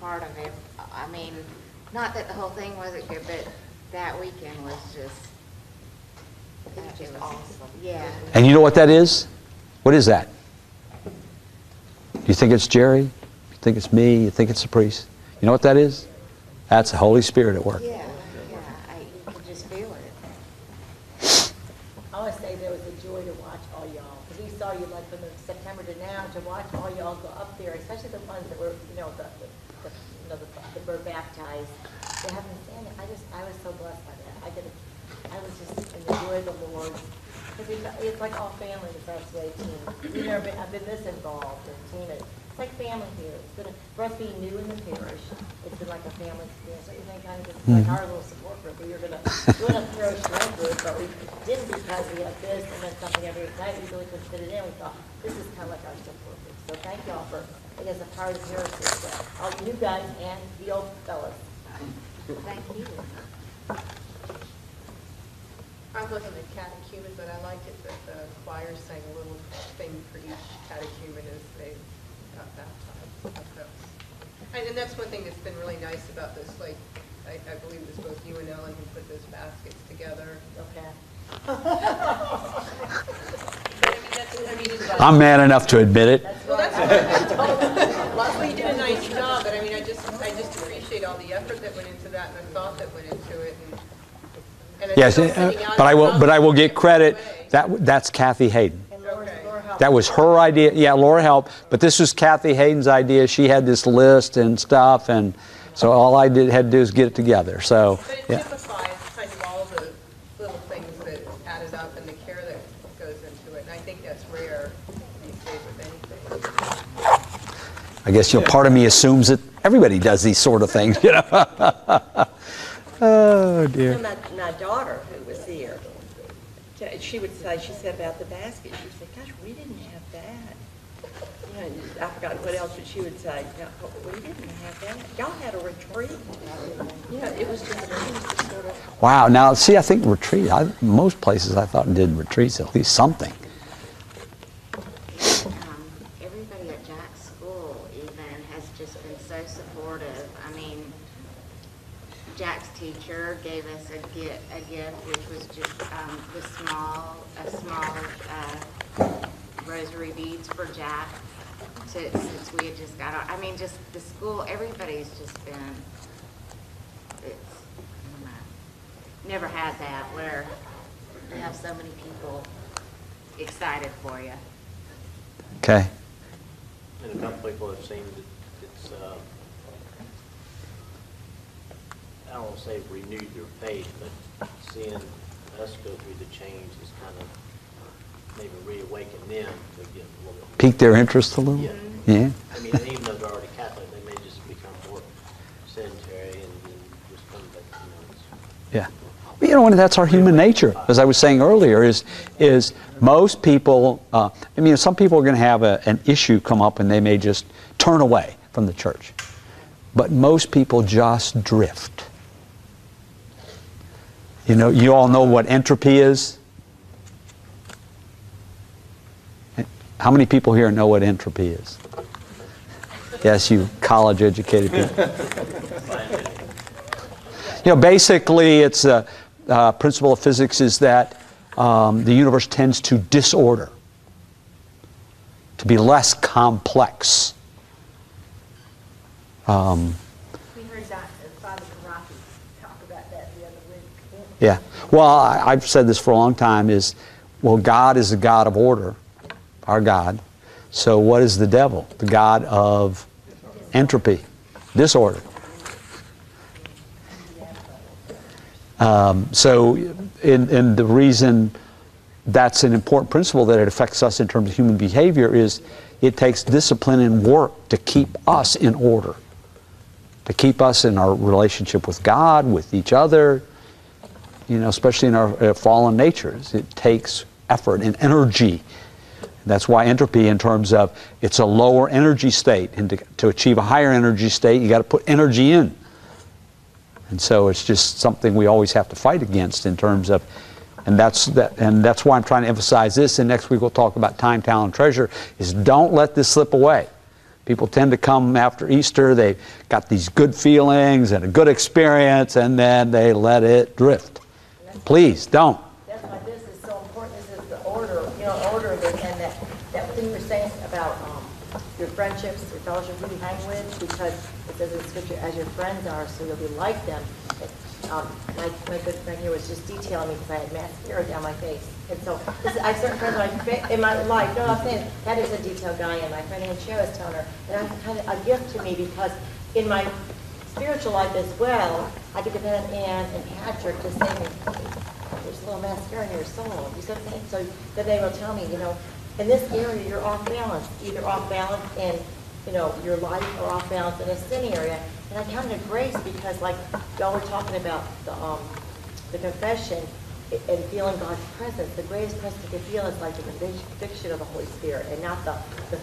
part of it. I mean, not that the whole thing wasn't good, but that weekend was just awesome. Yeah. And you know what that is? What is that? Do you think it's Jerry? You think it's me? You think it's the priest? You know what that is? That's the Holy Spirit at work. Yeah. It's like all family in the first way, team. We've never been, I've been this involved in team. It's like family here. It's been for us being new in the parish. It's been like a family experience. So you think kind of just like our little support group. We were going to do a parish run group, but we didn't because we had this and then something every night. We really couldn't fit it in. We thought this is kind of like our support group. So thank y'all for it as a part of the parish system. All the new guys and the old fellas. Thank you. I wasn't a catechumen, but I liked it that the choir sang a little thing for each catechumen as they got baptized. And that's one thing that's been really nice about this. Like, I believe it was both you and Ellen who put those baskets together. Okay. I'm mad enough to admit it. Well, that's luckily you did a nice job, but I mean, I just appreciate all the effort that went into that and the thought that went into it. Yes, but I will get credit. That's Kathy Hayden. That was her idea. Yeah, Laura helped, but this was Kathy Hayden's idea. She had this list and stuff, and so all I had to do is get it together. So. But it typifies kind of all the little things that added up and the care that goes into it, and I think that's rare these days with anything. I guess, you know, part of me assumes that everybody does these sort of things, you know. Oh, dear. So my daughter, who was there, she would say, she said about the basket, she would say, gosh, we didn't have that. You know, I forgot what else, but she would say, no, we didn't have that. Y'all had a retreat. You know, it was just sort of... Wow. Now, see, I think retreat, most places I thought did retreats, at least something. Everybody at Jack's school, even, has just been so supportive. I mean... Jack's teacher gave us a gift, which was just a small rosary beads for Jack. Since we had just got on, I mean, just the school, everybody's just been. Never had that where you have so many people excited for you. Okay. And a couple people have seen that it's. I don't want to say renew your faith, but seeing us go through the change is kind of maybe reawaken them to get a little bit. Pique their interest a little? Yeah. Yeah. I mean, even though they're already Catholic, they may just become more sedentary and just come back, you know. Yeah. Well, you know, and that's our human nature, as I was saying earlier, is most people, I mean, some people are going to have an issue come up and they may just turn away from the church. But most people just drift. You know, you all know what entropy is? How many people here know what entropy is? Yes, you college-educated people. You know, basically, it's a principle of physics is that the universe tends to disorder, to be less complex. We heard Father Karaki talk about that the other week. Yeah. Well, I've said this for a long time, is, well, God is a God of order. Our God. So what is the devil? The God of entropy, disorder. So in the reason that's an important principle that it affects us in terms of human behavior is it takes discipline and work to keep us in order, to keep us in our relationship with God, with each other, you know, especially in our fallen natures. It takes effort and energy. That's why entropy, in terms of it's a lower energy state, and to achieve a higher energy state, you got to put energy in. And so it's just something we always have to fight against in terms of, and that's why I'm trying to emphasize this. And next week we'll talk about time, talent, treasure. Is don't let this slip away. People tend to come after Easter. They've got these good feelings and a good experience, and then they let it drift. Please don't. Friendships or fellowship really hang with, because it says in Scripture, as your friends are, so you'll be like them. My good friend here was just detailing me because I had mascara down my face. And so I have certain friends like in my life. No, I'm saying that is a detail guy, and my friend Ann Cher was telling her, and that's kind of a gift to me because in my spiritual life as well, I could depend on Ann and Patrick to say, there's a little mascara in your soul. You see what I'm saying? So then they will tell me, you know, in this area, you're off balance, either off balance in, you know, your life or off balance in a sin area. And I come to grace because, like y'all were talking about the confession and feeling God's presence. The greatest presence you can feel is like the conviction of the Holy Spirit, and not the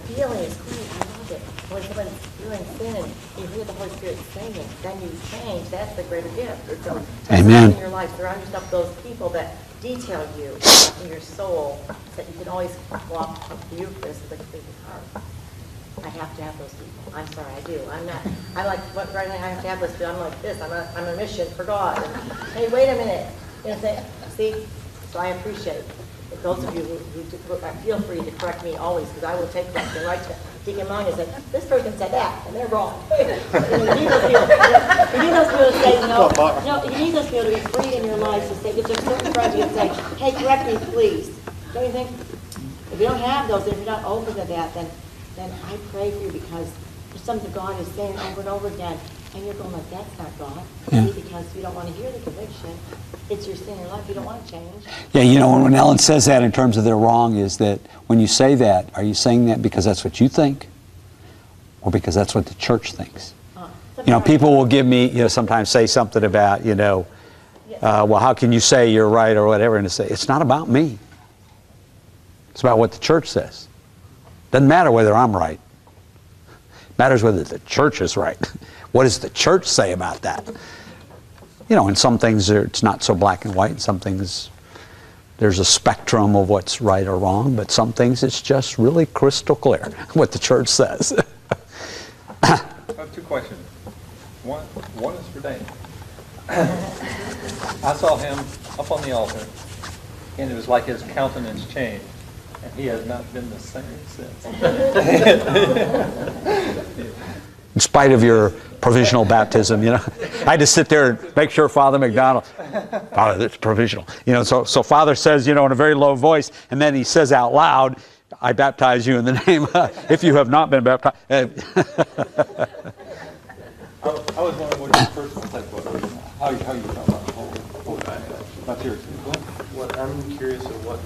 feeling is great. I love it. When someone's doing sin and you hear the Holy Spirit singing, then you change. That's the greater gift. Or so, amen. In your life, surround yourself with those people that detail you in your soul, that you can always walk the Eucharist with a complete heart. I have to have those people. I'm sorry, I do. I'm not. I'm like, what right now? I have to have this, but I'm like this. I'm a mission for God. And, hey, wait a minute. You know what I'm saying? See? So I appreciate it. Those of you who feel free to correct me always, because I will take back the right to Deacon Mongan and say, this person said that, and they're wrong. You need those people to say no. No, you need those people to be free in your life to say, get your certain friends and say, hey, correct me, please. Don't you think? If you don't have those, if you're not open to that, then I pray for you, because there's something God is saying over and over again, and you're going like, that's not God. Yeah. Because you don't want to hear the conviction. It's your sin in your life. You don't want to change. Yeah, you know, when Ellen says that in terms of they're wrong, is that when you say that, are you saying that because that's what you think or because that's what the church thinks? You know, people will give me, you know, sometimes say something about, you know, well, how can you say you're right or whatever, and to say, it's not about me. It's about what the church says. Doesn't matter whether I'm right. It matters whether the church is right. What does the church say about that? You know, in some things it's not so black and white. In some things there's a spectrum of what's right or wrong, but some things it's just really crystal clear what the church says. I have two questions. One is for Dave. I saw him up on the altar, and it was like his countenance changed, and he has not been the same since. In spite of your provisional baptism, you know, I just sit there and make sure Father McDonald, Father, it's provisional, you know. So Father says, you know, in a very low voice, and then he says out loud, "I baptize you in the name of, if you have not been baptized." I was wondering what your personal take was. How you felt about the whole thing? Not yours. What I'm curious of what.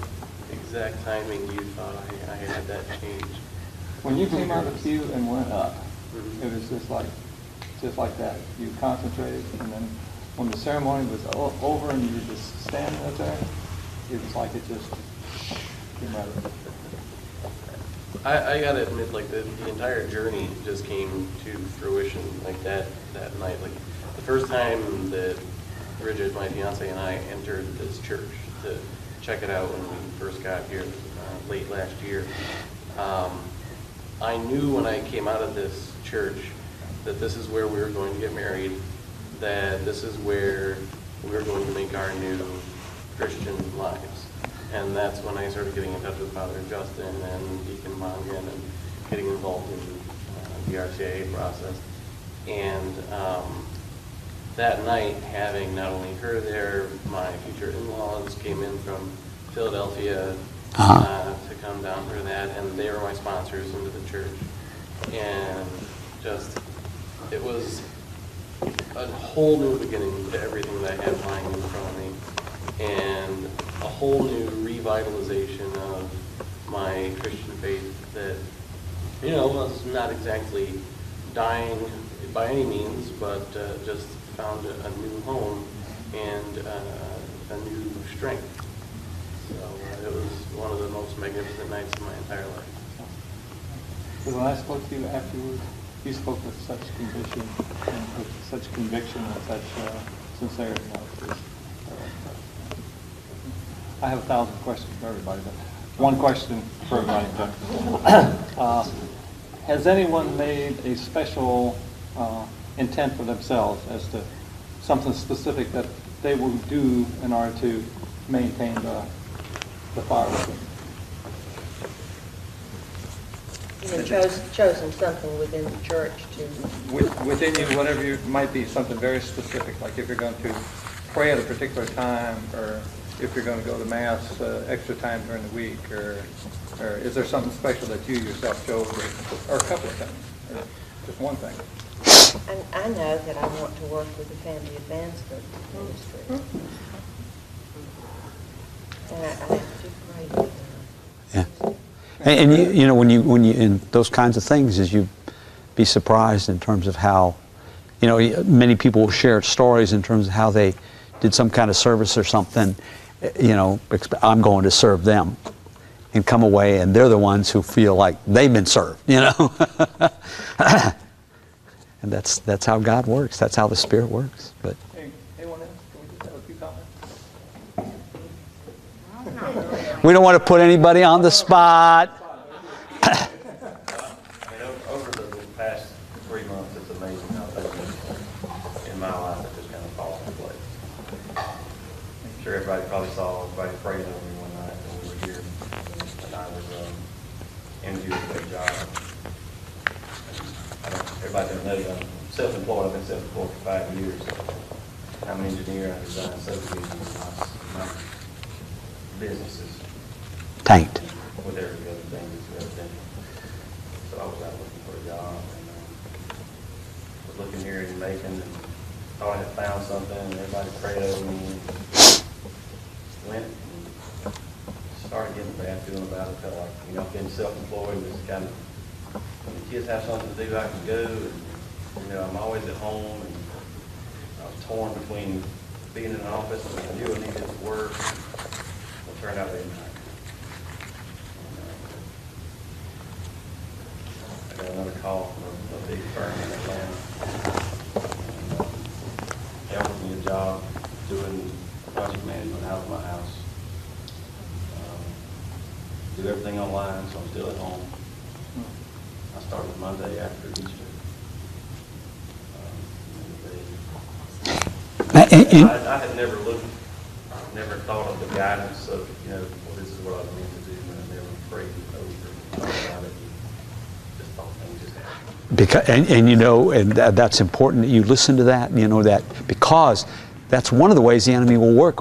exact timing you thought I had that change. When you came out of the pew and went up, it was just like that. You concentrated, and then when the ceremony was over and you were just standing up there, it was like it just came out of it. I gotta admit, like the entire journey just came to fruition like that night. Like the first time that Bridget, my fiance, and I entered this church to check it out when we first got here late last year. I knew when I came out of this church that this is where we were going to get married, that this is where we were going to make our new Christian lives. And that's when I started getting in touch with Father Justin and Deacon Mongan and getting involved in the RCIA process. And that night, having not only her there, my future in-laws came in from Philadelphia to come down for that, and they were my sponsors into the church. And just, it was a whole new beginning to everything that I had lying in front of me, and a whole new revitalization of my Christian faith that, you know, was not exactly dying by any means, but just found a new home and a new strength. So it was one of the most magnificent nights of my entire life. So when I spoke to you afterwards, you spoke with such conviction, and such sincerity. I have 1,000 questions for everybody, but one question for everybody. Has anyone made a special intent for themselves as to something specific that they will do in order to maintain the fire within? Chosen something within the church to... Within you, whatever you might be, something very specific, like if you're going to pray at a particular time, or if you're going to go to Mass extra time during the week, or is there something special that you yourself chose, or a couple of things, or just one thing? And I know that I want to work with the Family Advancement Ministry. And I have to pray with them. Yeah. And you know, when you in those kinds of things, is you be surprised in terms of how, you know, many people will share stories in terms of how they did some kind of service or something, you know, I'm going to serve them, and come away and they're the ones who feel like they've been served, you know. And that's how God works. That's how the Spirit works. But anyone else? Can we just have a few comments? We don't want to put anybody on the spot. Over the past 3 months, it's amazing how things in my life have just kind of fallen into place. I'm sure everybody probably saw everybody prayed over me one night when we were here, and I was interviewing for a job. Everybody doesn't know that I'm self-employed. I've been self-employed for 5 years. I'm an engineer. I design subdivisions. My business is tanked with every other thing that's residential. So I was out looking for a job, and was looking here in Macon, and thought I had found something. And everybody prayed over me. Went and started getting a bad feeling about it. Felt like, you know, being self-employed was kind of, when the kids have something to do, I can go, and, you know, I'm always at home, and I was torn between being in an office and I knew I needed to work, and it turned out to be nice. I got another call from a big firm in Atlanta, they offered me a job doing project management out of my house. Do everything online, so I'm still at home. I started Monday after Easter. I had never looked, I never thought of the guidance of, you know, well, this is what I was meant to do, and I never prayed over it. Just thought things just happened. Because, and you know, and that's important that you listen to that, you know, that because that's one of the ways the enemy will work.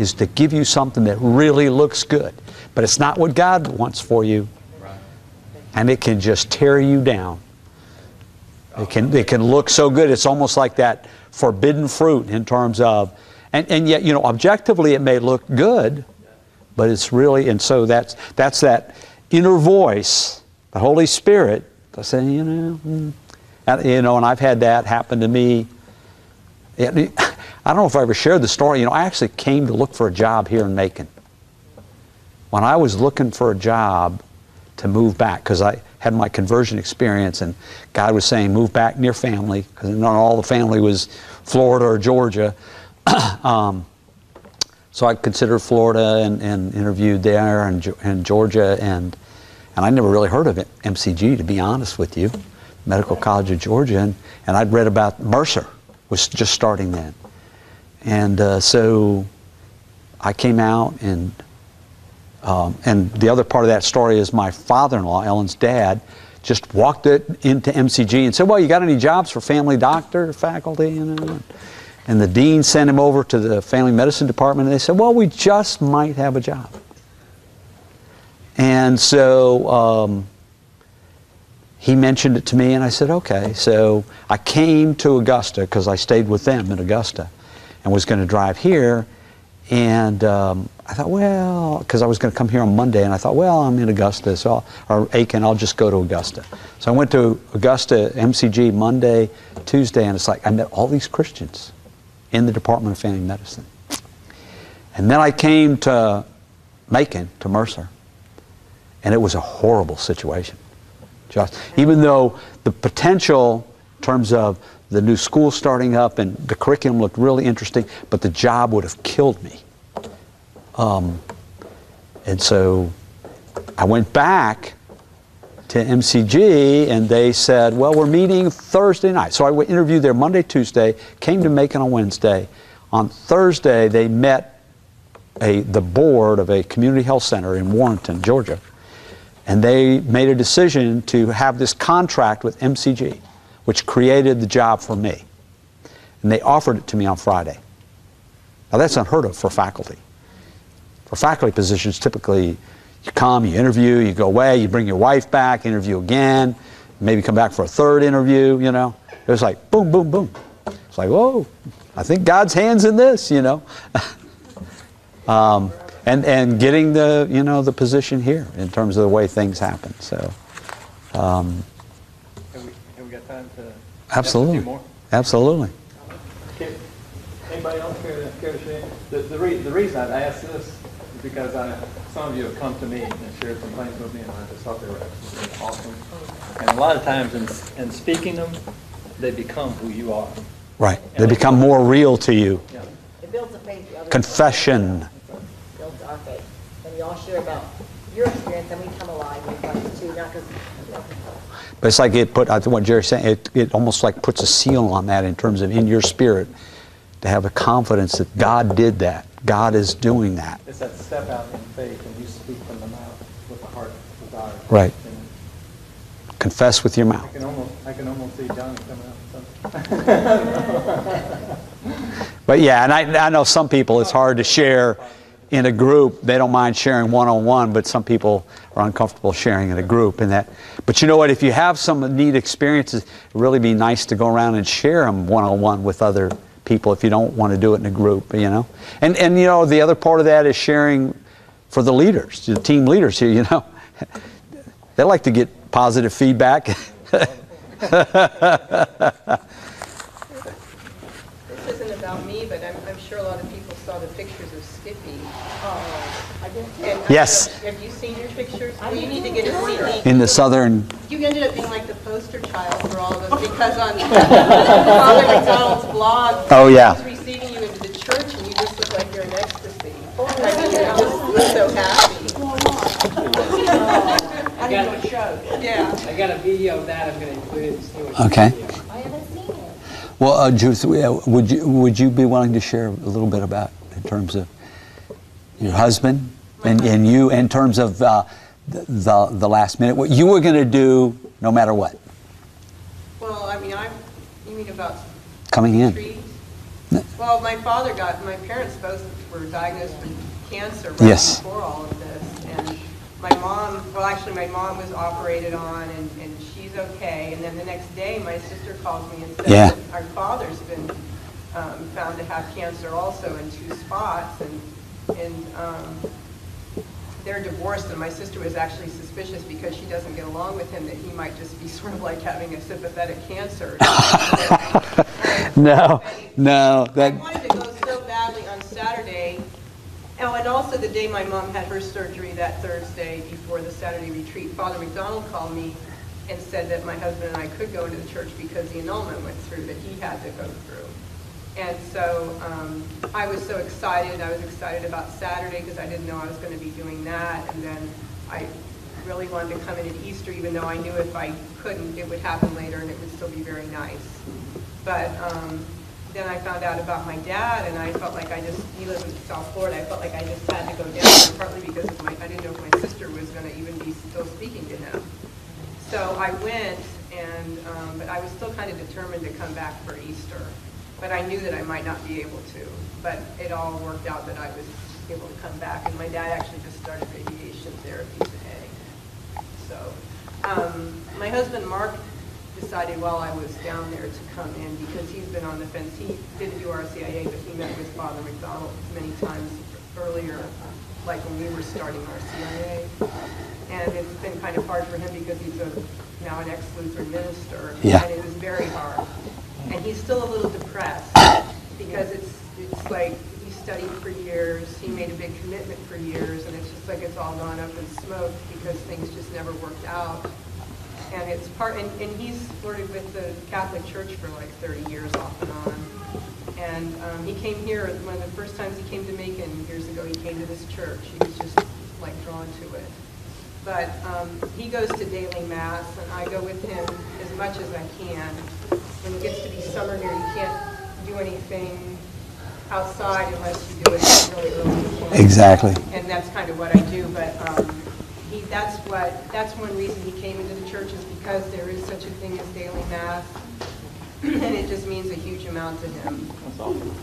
Is to give you something that really looks good, but it's not what God wants for you. And it can just tear you down. It can look so good. It's almost like that forbidden fruit in terms of, and yet, you know, objectively it may look good, But it's really, and so that's that inner voice, the Holy Spirit, that's saying, you know, and I've had that happen to me. I don't know if I ever shared the story. You know, I actually came to look for a job here in Macon. When I was looking for a job to move back, because I had my conversion experience, and God was saying, move back near family, because not all the family was Florida or Georgia. So I considered Florida and interviewed there and Georgia, and I never really heard of it, MCG, to be honest with you, Medical College of Georgia, and I'd read about Mercer, was just starting then. And so I came out, and the other part of that story is my father-in-law, Ellen's dad, just walked it into MCG and said, well, you got any jobs for family doctor, faculty? And the dean sent him over to the family medicine department, and they said, well, we just might have a job. And so he mentioned it to me, and I said, okay. So I came to Augusta, because I stayed with them in Augusta, and was going to drive here. And I thought, well, because I was going to come here on Monday, and I thought, well, I'm in Augusta, so or Aiken, I'll just go to Augusta. So I went to Augusta, MCG, Monday, Tuesday, and it's like I met all these Christians in the Department of Family Medicine. And then I came to Macon, to Mercer, and it was a horrible situation. Just, even though the potential in terms of the new school starting up and the curriculum looked really interesting, but the job would have killed me. And so I went back to MCG, and they said, well, we're meeting Thursday night. So I interviewed there Monday, Tuesday, came to Macon on Wednesday. On Thursday, they met the board of a community health center in Warrenton, Georgia, and they made a decision to have this contract with MCG, which created the job for me. And they offered it to me on Friday. Now that's unheard of for faculty. For faculty positions, typically you come, you interview, you go away, you bring your wife back, interview again, maybe come back for a third interview, you know. It was like boom, boom, boom. It's like, whoa, I think God's hand's in this, you know. And getting the, you know, the position here in terms of the way things happen, so. Absolutely. Absolutely. Anybody else care to share? The reason I ask this is because some of you have come to me and shared some things with me, and I just thought they were absolutely awesome. And a lot of times in speaking them, they become who you are. Right. They become more real to you. Yeah. It builds a faith. Confession. It builds our faith. When you all share about your experience, and we come alive with Christ too, not because. But it's like it put, I think what Jerry's saying, it almost like puts a seal on that in terms of in your spirit, to have a confidence that God did that. God is doing that. It's that step out in faith, and you speak from the mouth with the heart desire. Right. And confess with your mouth. I can almost see Johnny coming out. But yeah, and I know some people, it's hard to share in a group. They don't mind sharing one-on-one, but some people are uncomfortable sharing in a group. And that, but you know what? If you have some neat experiences, it'd really be nice to go around and share them one-on-one with other people if you don't want to do it in a group, you know. And you know, the other part of that is sharing for the leaders, the team leaders here, you know. They like to get positive feedback. This isn't about me, but I'm sure a lot of people saw the pictures of Skippy. And yes. Have you seen your pictures? Well, you need to get a CD. In the southern. You ended up being like the poster child for all of us, because on Father McDonald's blog, oh, yeah. He was receiving you into the church, and you just look like you're in ecstasy. I mean, I was so happy. I got a show. Yeah. I got a video of that. I'm going to include it. Okay. I haven't seen it. Well, Judith, would you be willing to share a little bit about in terms of your husband? And you, in terms of the last minute, what you were going to do no matter what? Well, I mean, you mean about coming in? Trees? No. Well, my parents both were diagnosed with cancer right yes. before all of this. And my mom, well, actually, my mom was operated on, and she's okay. And then the next day, my sister calls me and says, yeah. Our father's been found to have cancer also in two spots. And they're divorced, and my sister was actually suspicious because she doesn't get along with him that he might just be sort of like having a sympathetic cancer. No. That... I wanted to go so badly on Saturday. Oh, and also the day my mom had her surgery, that Thursday before the Saturday retreat, Father McDonald called me and said that my husband and I could go into the church because the annulment went through, that he had to go through. And so I was so excited. I was excited about Saturday because I didn't know I was going to be doing that. And then I really wanted to come in at Easter, even though I knew if I couldn't, it would happen later and it would still be very nice. But then I found out about my dad, and I felt like he lives in South Florida, I felt like I just had to go down there, partly because I didn't know if my sister was going to even be still speaking to him. So I went, and but I was still kind of determined to come back for Easter. But I knew that I might not be able to. But it all worked out that I was able to come back. And my dad actually just started radiation therapy today. So my husband, Mark, decided while I was down there to come in because he's been on the fence. He didn't do RCIA, but he met with Father McDonald many times earlier, like when we were starting RCIA. And it's been kind of hard for him because he's now an ex-Lutheran minister. Yeah. And it was very hard. And he's still a little depressed because it's like he studied for years, he made a big commitment for years, and it's just like it's all gone up in smoke because things just never worked out. And it's and he's flirted with the Catholic Church for like 30 years off and on. And he came here, one of the first times he came to Macon years ago, he came to this church. He was just like drawn to it. But he goes to daily mass, and I go with him as much as I can. When it gets to be summer here, you can't do anything outside unless you do it really early. Exactly. And that's kind of what I do. But that's one reason he came into the church is because there is such a thing as daily mass, and it just means a huge amount to him. That's awesome.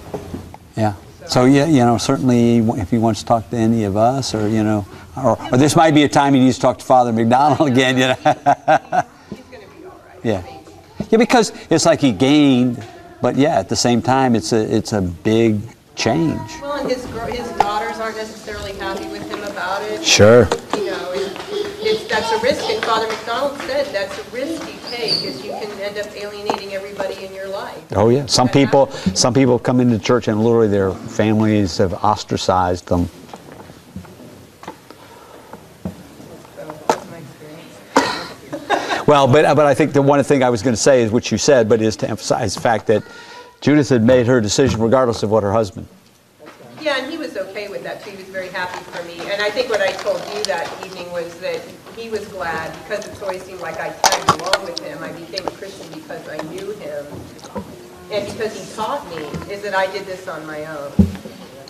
Yeah. So yeah, you know, certainly if he wants to talk to any of us, or you know, or this might be a time he needs to talk to Father McDonald again. You know. He's going to be all right. Yeah. Yeah, because it's like he gained, but yeah, at the same time, it's a big change. Well, and his daughters aren't necessarily happy with him about it. Sure. You know, that's a risk, and Father McDonald said that's a risk you take, is you can end up alienating everybody in your life. Oh yeah, some people come into church and literally their families have ostracized them. Well, but I think the one thing I was going to say is what you said, but is to emphasize the fact that Judith had made her decision regardless of what her husband. Yeah, and he was okay with that too. He was very happy for me. And I think what I told you that evening was that he was glad because it always seemed like I tagged along with him. I became a Christian because I knew him. And because he taught me is that I did this on my own.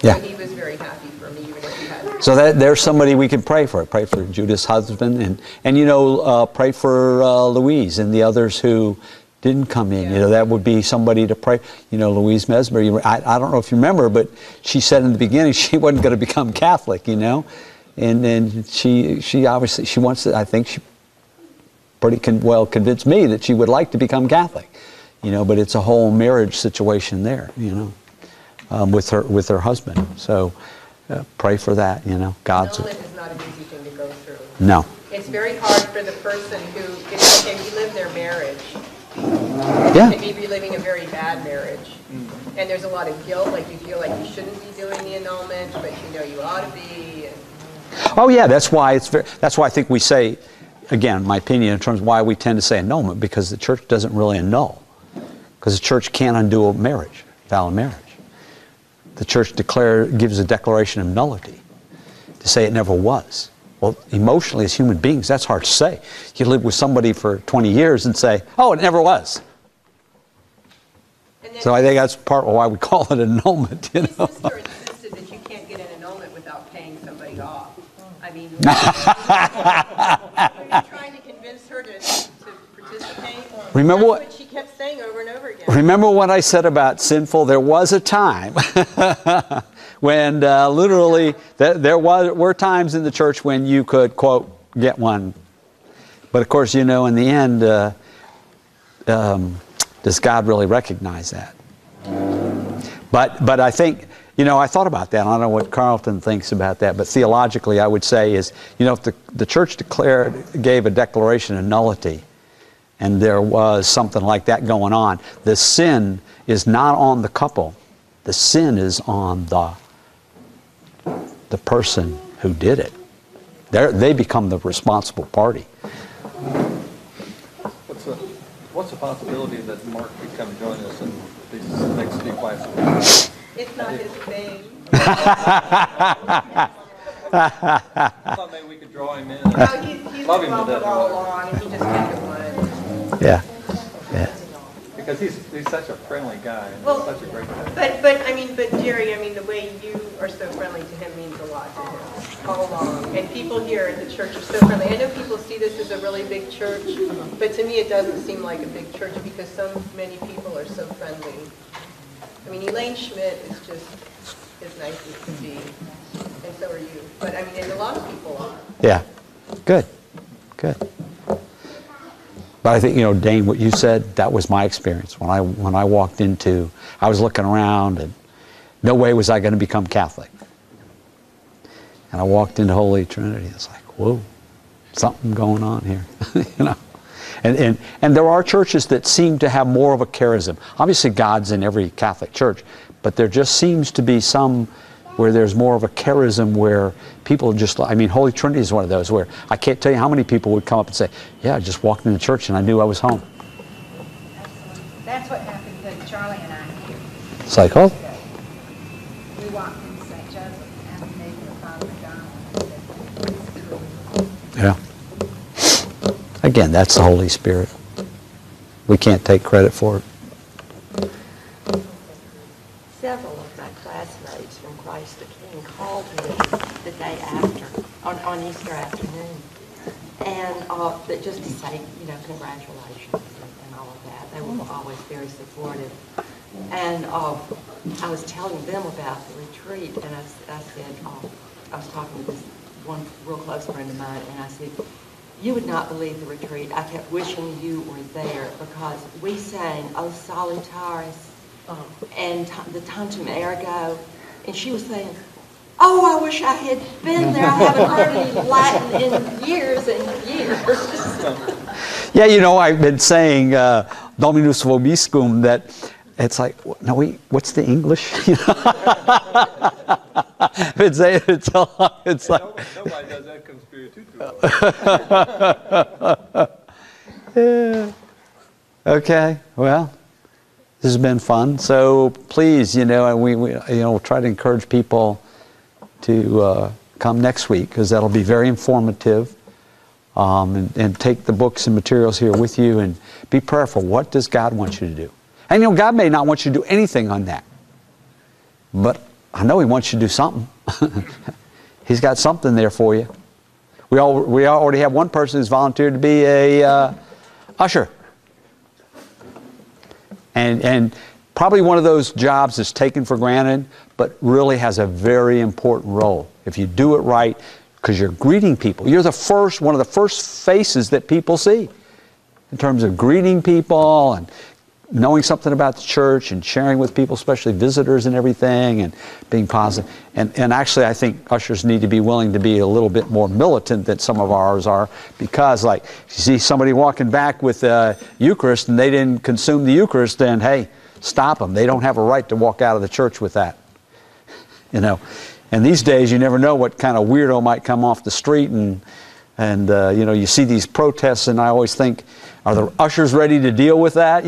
Yeah. So he was very happy for me, even if he hadn't. So that, there's somebody we can pray for. Pray for Judith's husband, and you know, pray for Louise and the others who didn't come in. Yeah. You know, that would be somebody to pray. You know, Louise Mesmer. I don't know if you remember, but she said in the beginning she wasn't going to become Catholic. You know, and then she obviously she wants to. I think she pretty well convinced me that she would like to become Catholic. You know, but it's a whole marriage situation there. You know. With her husband, so pray for that. You know, God's. Annulment is not an easy thing to go through. No. It's very hard for the person who can relive their marriage. Yeah. They may be reliving a very bad marriage, and there's a lot of guilt. Like you feel like you shouldn't be doing the annulment, but you know you ought to be. And... Oh yeah, that's why it's. That's why I think we say, again, my opinion in terms of why we tend to say annulment because the church doesn't really annul, because the church can't undo a marriage, valid marriage. The church gives a declaration of nullity to say it never was. Well, emotionally as human beings, that's hard to say. You live with somebody for 20 years and say, oh, it never was. So I think that's part of why we call it annulment. You know? My sister insisted that you can't get an annulment without paying somebody off. I mean, when you're trying to convince her to participate, remember what she kept saying over and over again. Remember what I said about sinful? There was a time when literally there were times in the church when you could, quote, get one. But of course, you know, in the end, does God really recognize that? But I think You know, I thought about that. I don't know what Carlton thinks about that, but theologically I would say is, you know, if the church gave a declaration of nullity and there was something like that going on, the sin is not on the couple. The sin is on the person who did it. They become the responsible party. What's the possibility that Mark could come join us in these next few classes? If not his name. I thought maybe we could draw him in. No, he's loved it all along. He just kind of would. Yeah. Yeah. Because he's such a friendly guy. And well, such a great guy. But Jerry, the way you are so friendly to him means a lot to him all along. And people here at the church are so friendly. I know people see this as a really big church, but to me it doesn't seem like a big church because so many people are so friendly. Elaine Schmidt is just as nice as can be, and so are you. But and a lot of people are. Yeah. Good. Good. But I think, Dane, what you said, that was my experience. When I walked into, I was looking around and no way was I going to become Catholic. And I walked into Holy Trinity. It's like, whoa, something going on here, And there are churches that seem to have more of a charism. Obviously, God's in every Catholic church, but there just seems to be some where there's more of a charism where people just, Holy Trinity is one of those where I can't tell you how many people would come up and say, yeah, I just walked into church and I knew I was home. That's what happened to Charlie and I here. It's like, oh. We walked into St. Joseph and the name of Father John. Yeah. Again, that's the Holy Spirit. We can't take credit for it. Several of my classmates from Christ the King called me the day after, on Easter afternoon, and just to say, congratulations and all of that. They were always very supportive. And I was telling them about the retreat, and I said, I was talking to this one real close friend of mine, and I said, you would not believe the retreat. I kept wishing you were there because we sang O Salutaris, and the Tantum Ergo, and she was saying, oh, I wish I had been there. I haven't heard any Latin in years and years. Yeah, I've been saying Dominus vobiscum, that it's like, no, what's the English? It's like nobody does that conspiratorial. Yeah. Okay, well. This has been fun. So please, and we'll try to encourage people to come next week because that'll be very informative. And take the books and materials here with you and be prayerful. What does God want you to do? And God may not want you to do anything on that, but I know He wants you to do something. He's got something there for you. We already have one person who's volunteered to be a usher. And probably one of those jobs that's taken for granted, but really has a very important role. If you do it right, because you're greeting people. You're one of the first faces that people see in terms of greeting people and knowing something about the church and sharing with people, especially visitors and everything, and being positive. And actually, I think ushers need to be willing to be a little bit more militant than some of ours are, because like, if you see somebody walking back with the Eucharist and they didn't consume the Eucharist, then hey, stop them. They don't have a right to walk out of the church with that. And these days you never know what kind of weirdo might come off the street and you see these protests, and I always think, are the ushers ready to deal with that,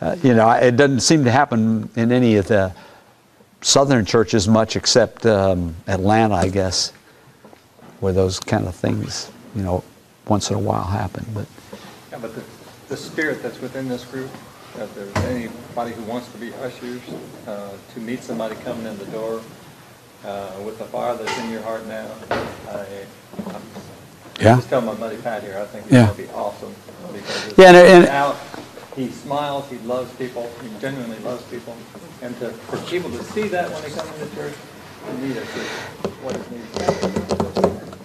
It doesn't seem to happen in any of the southern churches much, except Atlanta, I guess, where those kind of things, once in a while happen. But the spirit that's within this group, if there's anybody who wants to be ushers, to meet somebody coming in the door with the fire that's in your heart now, I'm just telling my buddy Pat here, I think it's going to be awesome. Because he smiles, he loves people, he genuinely loves people. And for people to see that when they come into church, they need it. What is needed.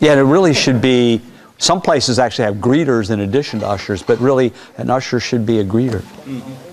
Yeah, it really should be, some places actually have greeters in addition to ushers, but really an usher should be a greeter. Mm-hmm.